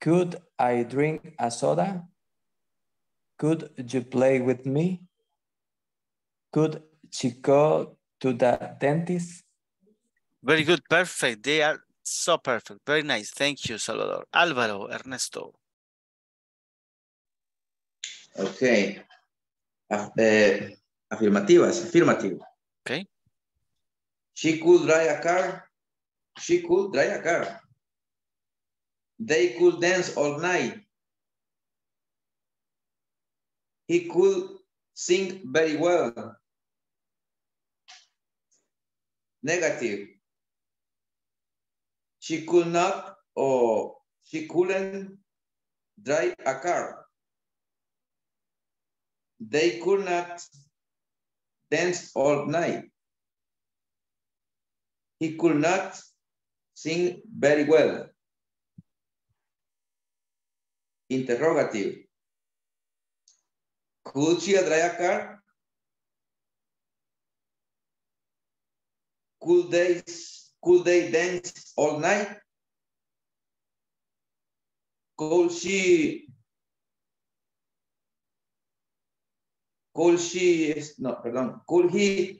Could I drink a soda? Could you play with me? Could she go to the dentist? Very good, perfect. They are so perfect. Very nice. Thank you, Salvador. Álvaro Ernesto. Okay. Affirmative. Okay. She could drive a car. She could drive a car. They could dance all night. He could sing very well. Negative. She could not or she couldn't drive a car. They could not dance all night. He could not sing very well. Interrogative. Could she drive a car? Could they dance all night? Could she Could he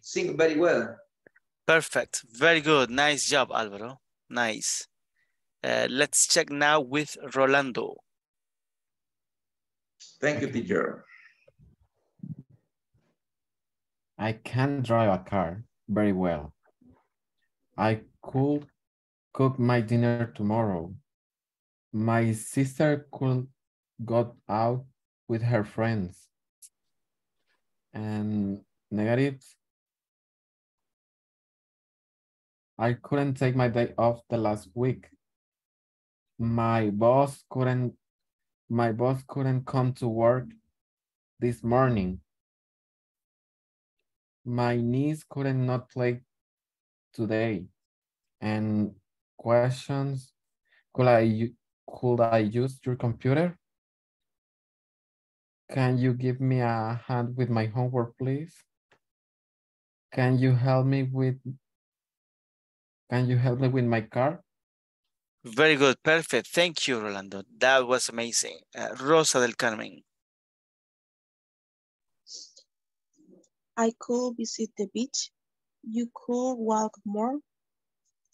sing very well? Perfect. Very good. Nice job, Álvaro. Nice. Let's check now with Rolando. Thank you, teacher. I can drive a car very well. I could cook my dinner tomorrow. My sister could go out with her friends. And negative, I couldn't take my day off the last week. My boss couldn't come to work this morning. My niece couldn't not play today. And questions, could I use your computer? Can you give me a hand with my homework, please? Can you help me with my car? Very good, perfect. Thank you, Rolando. That was amazing. Rosa del Carmen. I could visit the beach. You could walk more.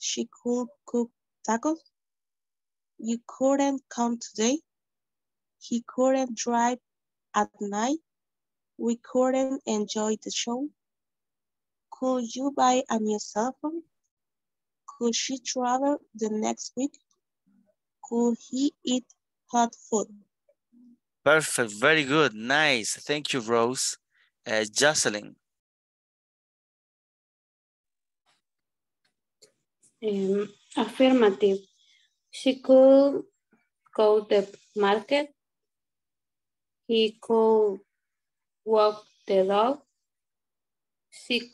She could cook tacos. You couldn't come today. He couldn't drive at night. We couldn't enjoy the show. Could you buy a new cell phone? Could she travel the next week? Could he eat hot food? Perfect, very good, nice. Thank you, Rose. Jocelyn. Affirmative. She could go to the market. He could walk the dog. She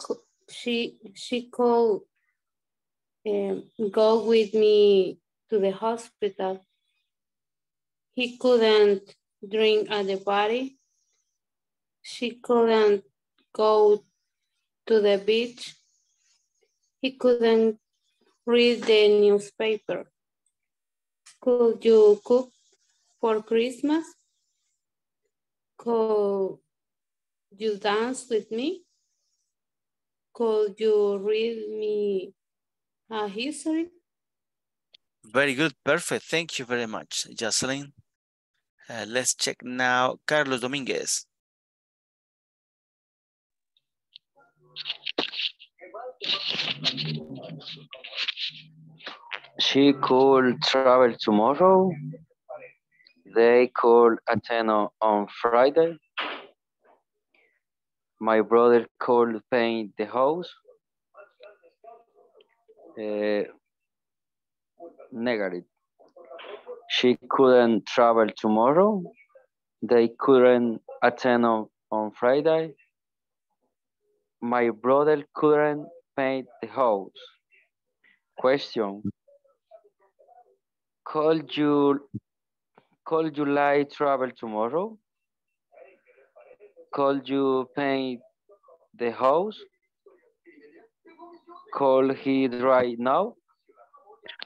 could go with me to the hospital. He couldn't drink at the party. She couldn't go to the beach. He couldn't read the newspaper. Could you cook for Christmas? Could you dance with me? Could you read me history? Very good, perfect. Thank you very much, Jocelyn. Let's check now, Carlos Dominguez. She could travel tomorrow. They could attend on Friday. My brother could paint the house. Negative. She couldn't travel tomorrow. They couldn't attend on Friday. My brother couldn't paint the house. Question. Could you like travel tomorrow? Could you paint the house? Call he right now.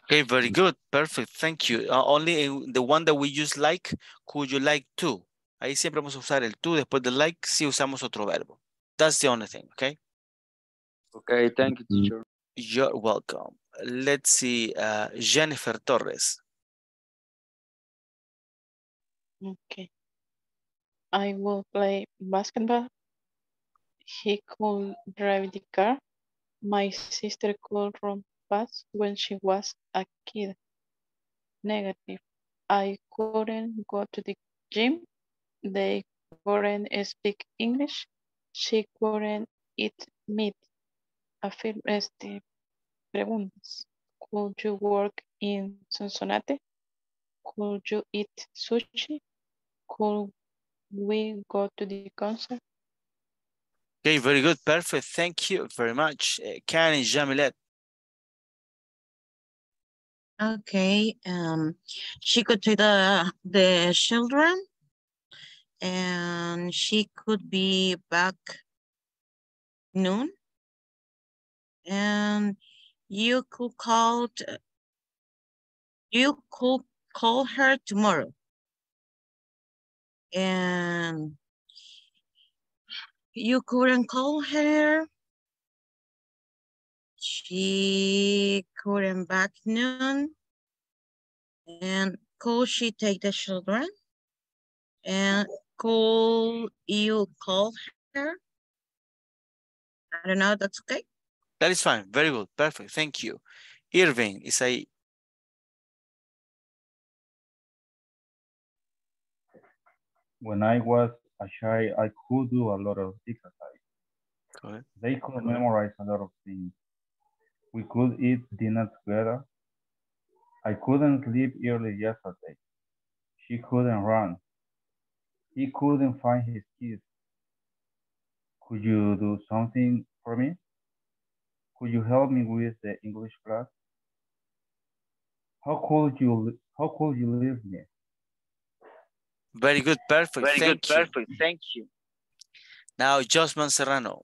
Okay, very good, perfect, thank you. Only the one that we use like, could you like to? Ahí siempre vamos a usar el to después de like si usamos otro verbo. That's the only thing, okay? Okay, thank you, teacher. You're welcome. Let's see, Jennifer Torres. Okay. I will play basketball. He could drive the car. My sister could run fast when she was a kid. Negative. I couldn't go to the gym. They couldn't speak English. She couldn't eat meat. Preguntas. Could you work in Cincinnati? Could you eat sushi? Could we go to the concert? Okay, very good, perfect. Thank you very much. Karen Jamilet. Okay, she could see the children, and she could be back noon. And you could call her tomorrow. And You couldn't call her. She couldn't back noon. And could she take the children? And could you call her? I don't know, that's okay. That is fine, very good, perfect, thank you. Irving Isai. When I was a child, I could do a lot of exercise. Okay. They could memorize a lot of things. We could eat dinner together. I couldn't sleep early yesterday. She couldn't run. He couldn't find his keys. Could you do something for me? Could you help me with the English class? How could you leave me? Very good, perfect. Very good, perfect. Thank you. Now, Josman Serrano.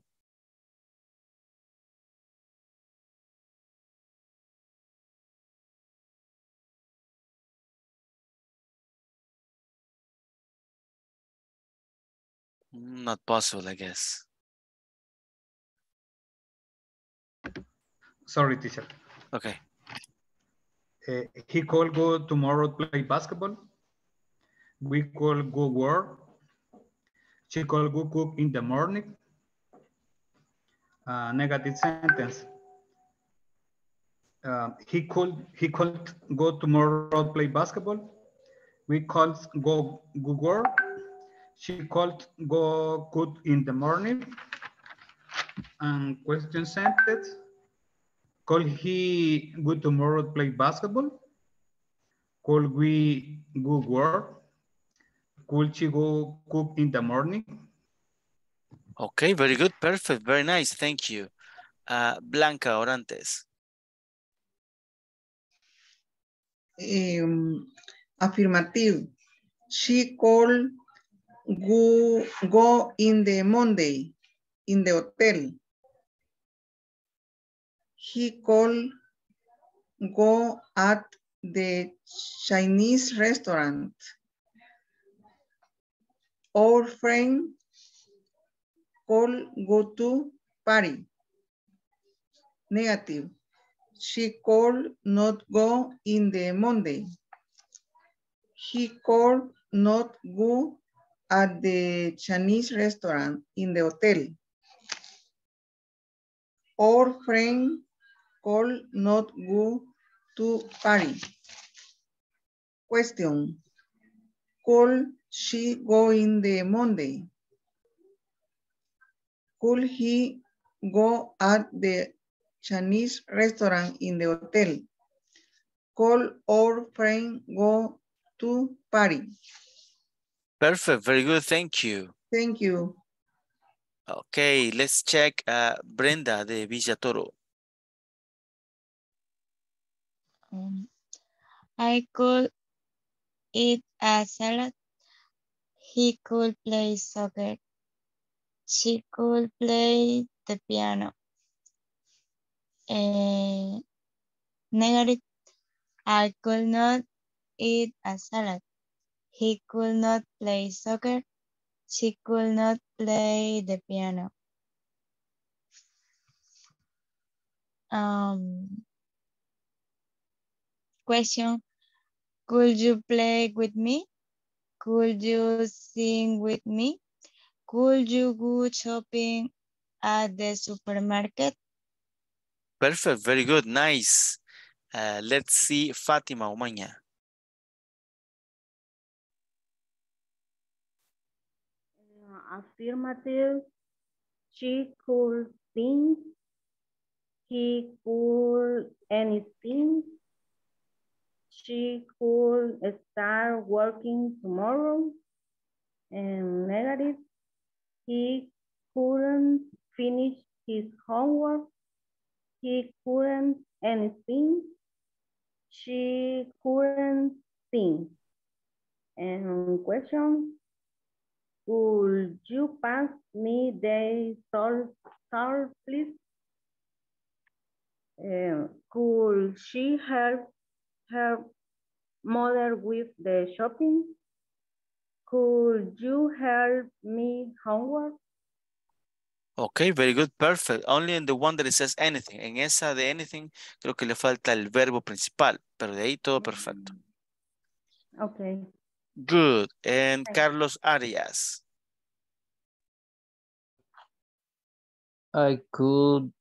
Not possible, I guess. Sorry, teacher. Okay. He could go tomorrow play basketball. We could go work. She could go cook in the morning. Negative sentence. He could go tomorrow play basketball. We could go work. She could go cook in the morning. And question sentence. Could he go tomorrow play basketball? Could we go work? Could she go cook in the morning? Okay, very good, perfect, very nice, thank you. Blanca Orantes. Affirmative. She could go in the Monday, in the hotel. He could go at the Chinese restaurant. Our friend could go to Paris. Negative. She could not go in the Monday. He could not go at the Chinese restaurant in the hotel. Our friend could not go to Paris. Question. Could she go in the Monday? Could he go at the Chinese restaurant in the hotel? Could our friend go to Paris? Perfect, very good, thank you. Thank you. Okay, let's check Brenda de Villatoro. I could eat a salad. He could play soccer. She could play the piano. Negative. I could not eat a salad. He could not play soccer. She could not play the piano. Question. Could you play with me? Could you sing with me? Could you go shopping at the supermarket? Perfect, very good, nice. Let's see Fátima Umaña. Affirmative. She could sing. He could anything. She could start working tomorrow. And negative. He couldn't finish his homework. He couldn't anything. She couldn't sing. And question. Could you pass me the salt, please? Could she help her mother with the shopping? Could you help me homework? Okay, very good, perfect. Only in the one that it says anything. En esa de anything, creo que le falta el verbo principal, pero de ahí todo perfecto. Okay. Good. And Carlos Arias. I could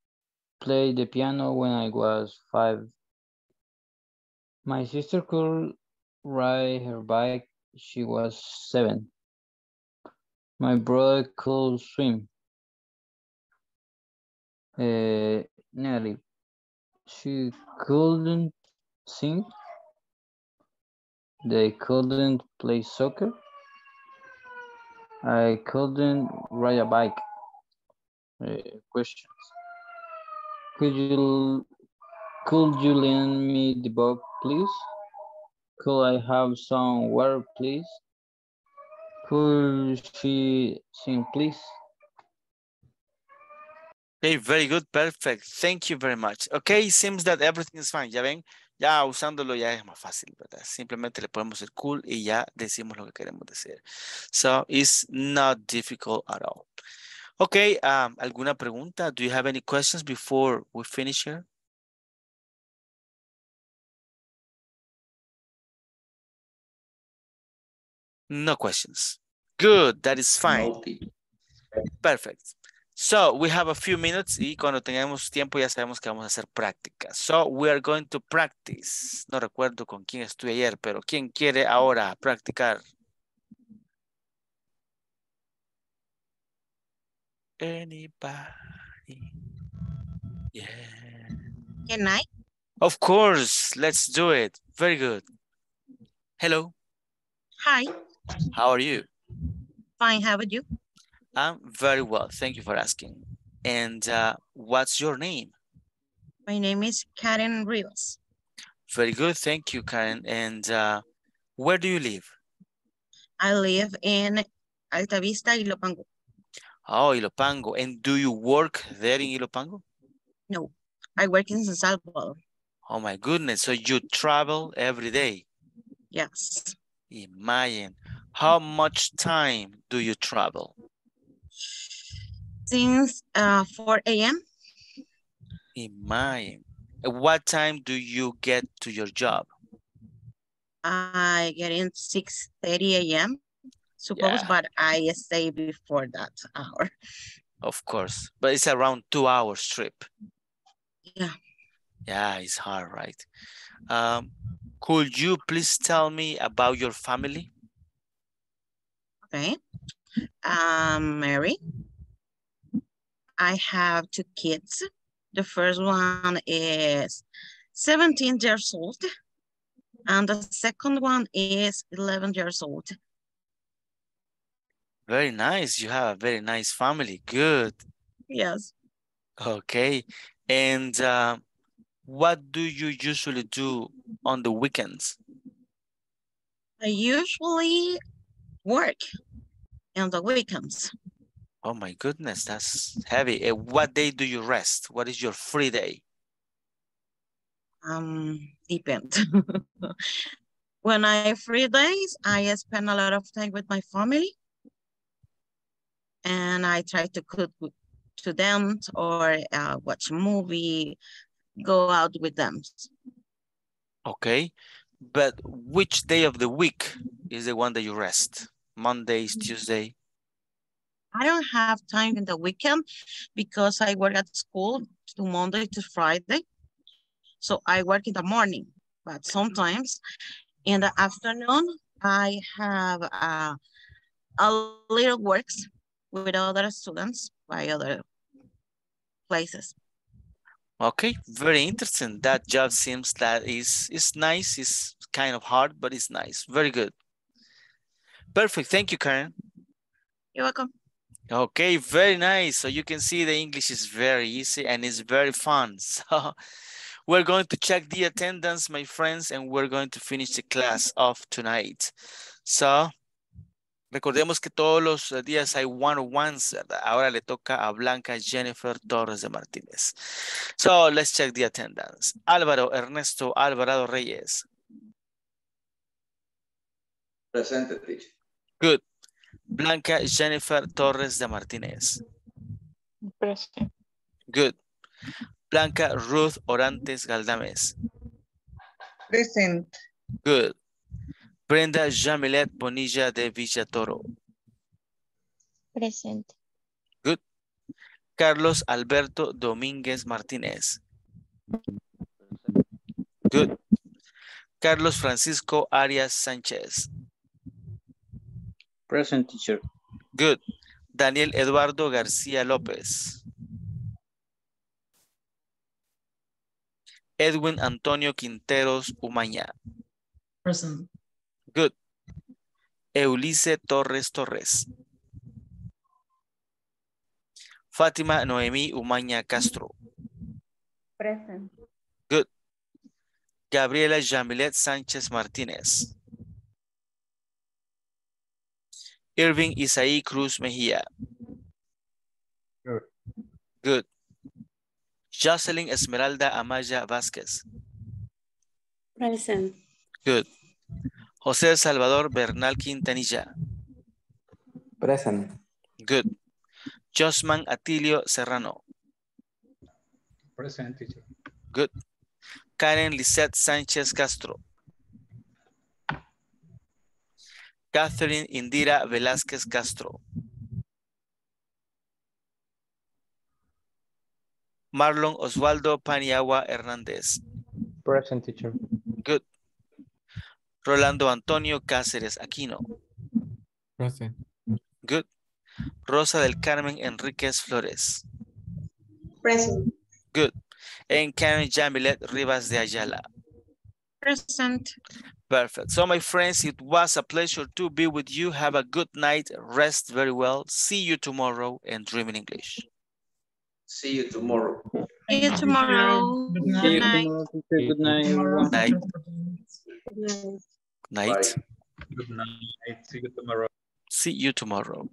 play the piano when I was 5. My sister could ride her bike. She was 7. My brother could swim. Nelly, she couldn't sing. They couldn't play soccer. I couldn't ride a bike. Questions. Could you lend me the book, please? Could I have some water, please? Could she sing, please? Okay, very good, perfect. Thank you very much. Okay, seems that everything is fine. Ya ven, ya usándolo ya es más fácil, ¿verdad? Simplemente le podemos decir cool y ya decimos lo que queremos decir. So it's not difficult at all. Okay, ¿alguna pregunta? Do you have any questions before we finish here? No questions. Good, that is fine. Perfect. So we have a few minutes y cuando tengamos tiempo ya sabemos que vamos a hacer práctica. So we are going to practice. No recuerdo con quién estuve ayer, pero ¿quién quiere ahora practicar? Anybody? Yeah. Can I? Of course. Let's do it. Very good. Hello. Hi. How are you? Fine. How are you? I'm very well. Thank you for asking. And what's your name? My name is Karen Rivas. Very good. Thank you, Karen. And where do you live? I live in Altavista, Ilopango. Oh, Ilopango. And do you work there in Ilopango? No, I work in San Salvador. Oh, my goodness. So you travel every day? Yes. Imagine. How much time do you travel? Since 4 a.m. Imagine. What time do you get to your job? I get in 6:30 a.m. Suppose, yeah. But I stay before that hour. Of course, but it's around 2 hours trip. Yeah. Yeah, it's hard, right? Could you please tell me about your family? Okay. I'm married. I have 2 kids. The first one is 17 years old, and the second one is 11 years old. Very nice. You have a very nice family. Good. Yes. Okay. And what do you usually do on the weekends? I usually work on the weekends. Oh my goodness, that's heavy. What day do you rest? What is your free day? Depends. When I have free days, I spend a lot of time with my family. And I try to cook to them or watch a movie, go out with them. Okay, but which day of the week is the one that you rest? Mondays, Tuesday? I don't have time in the weekend because I work at school to Monday to Friday. So I work in the morning, but sometimes in the afternoon, I have a little works with other students by other places. Okay, very interesting. That job seems that is nice. It's kind of hard, but it's nice. Very good. Perfect. Thank you, Karen. You're welcome. Okay, very nice. So you can see the English is very easy and it's very fun. So we're going to check the attendance, my friends, and we're going to finish the class of tonight. So recordemos que todos los días hay one-on-ones. Ahora le toca a Blanca Jennifer Torres de Martínez. So let's check the attendance. Álvaro Ernesto Alvarado Reyes. Presente, teacher. Good. Blanca Jennifer Torres de Martínez. Present. Good. Blanca Ruth Orantes Galdámez. Present. Good. Brenda Jamilet Bonilla de Villatoro. Present. Good. Carlos Alberto Domínguez Martínez. Good. Carlos Francisco Arias Sánchez. Present, teacher. Good. Daniel Eduardo García López. Edwin Antonio Quinteros Umaña. Present. Good. Eulice Torres Torres. Fátima Noemi Umaña Castro. Present. Good. Gabriela Jamilet Sánchez Martínez. Irving Isai Cruz Mejia. Good. Good. Jocelyn Esmeralda Amaya Vásquez. Present. Good. José Salvador Bernal Quintanilla. Present. Good. Josman Atilio Serrano. Present, teacher. Good. Karen Lissette Sánchez Castro. Catherine Indira Velázquez Castro. Marlon Oswaldo Paniagua Hernández. Present, teacher. Good. Rolando Antonio Cáceres Aquino. Present. Good. Rosa del Carmen Enríquez Flores. Present. Good. And Karen Jamilet Rivas de Ayala. Present. Perfect. So, my friends, it was a pleasure to be with you. Have a good night. Rest very well. See you tomorrow and dream in English. See you tomorrow. See you tomorrow. Good night. Good night. Good night. Good night. Good night. See you tomorrow. See you tomorrow.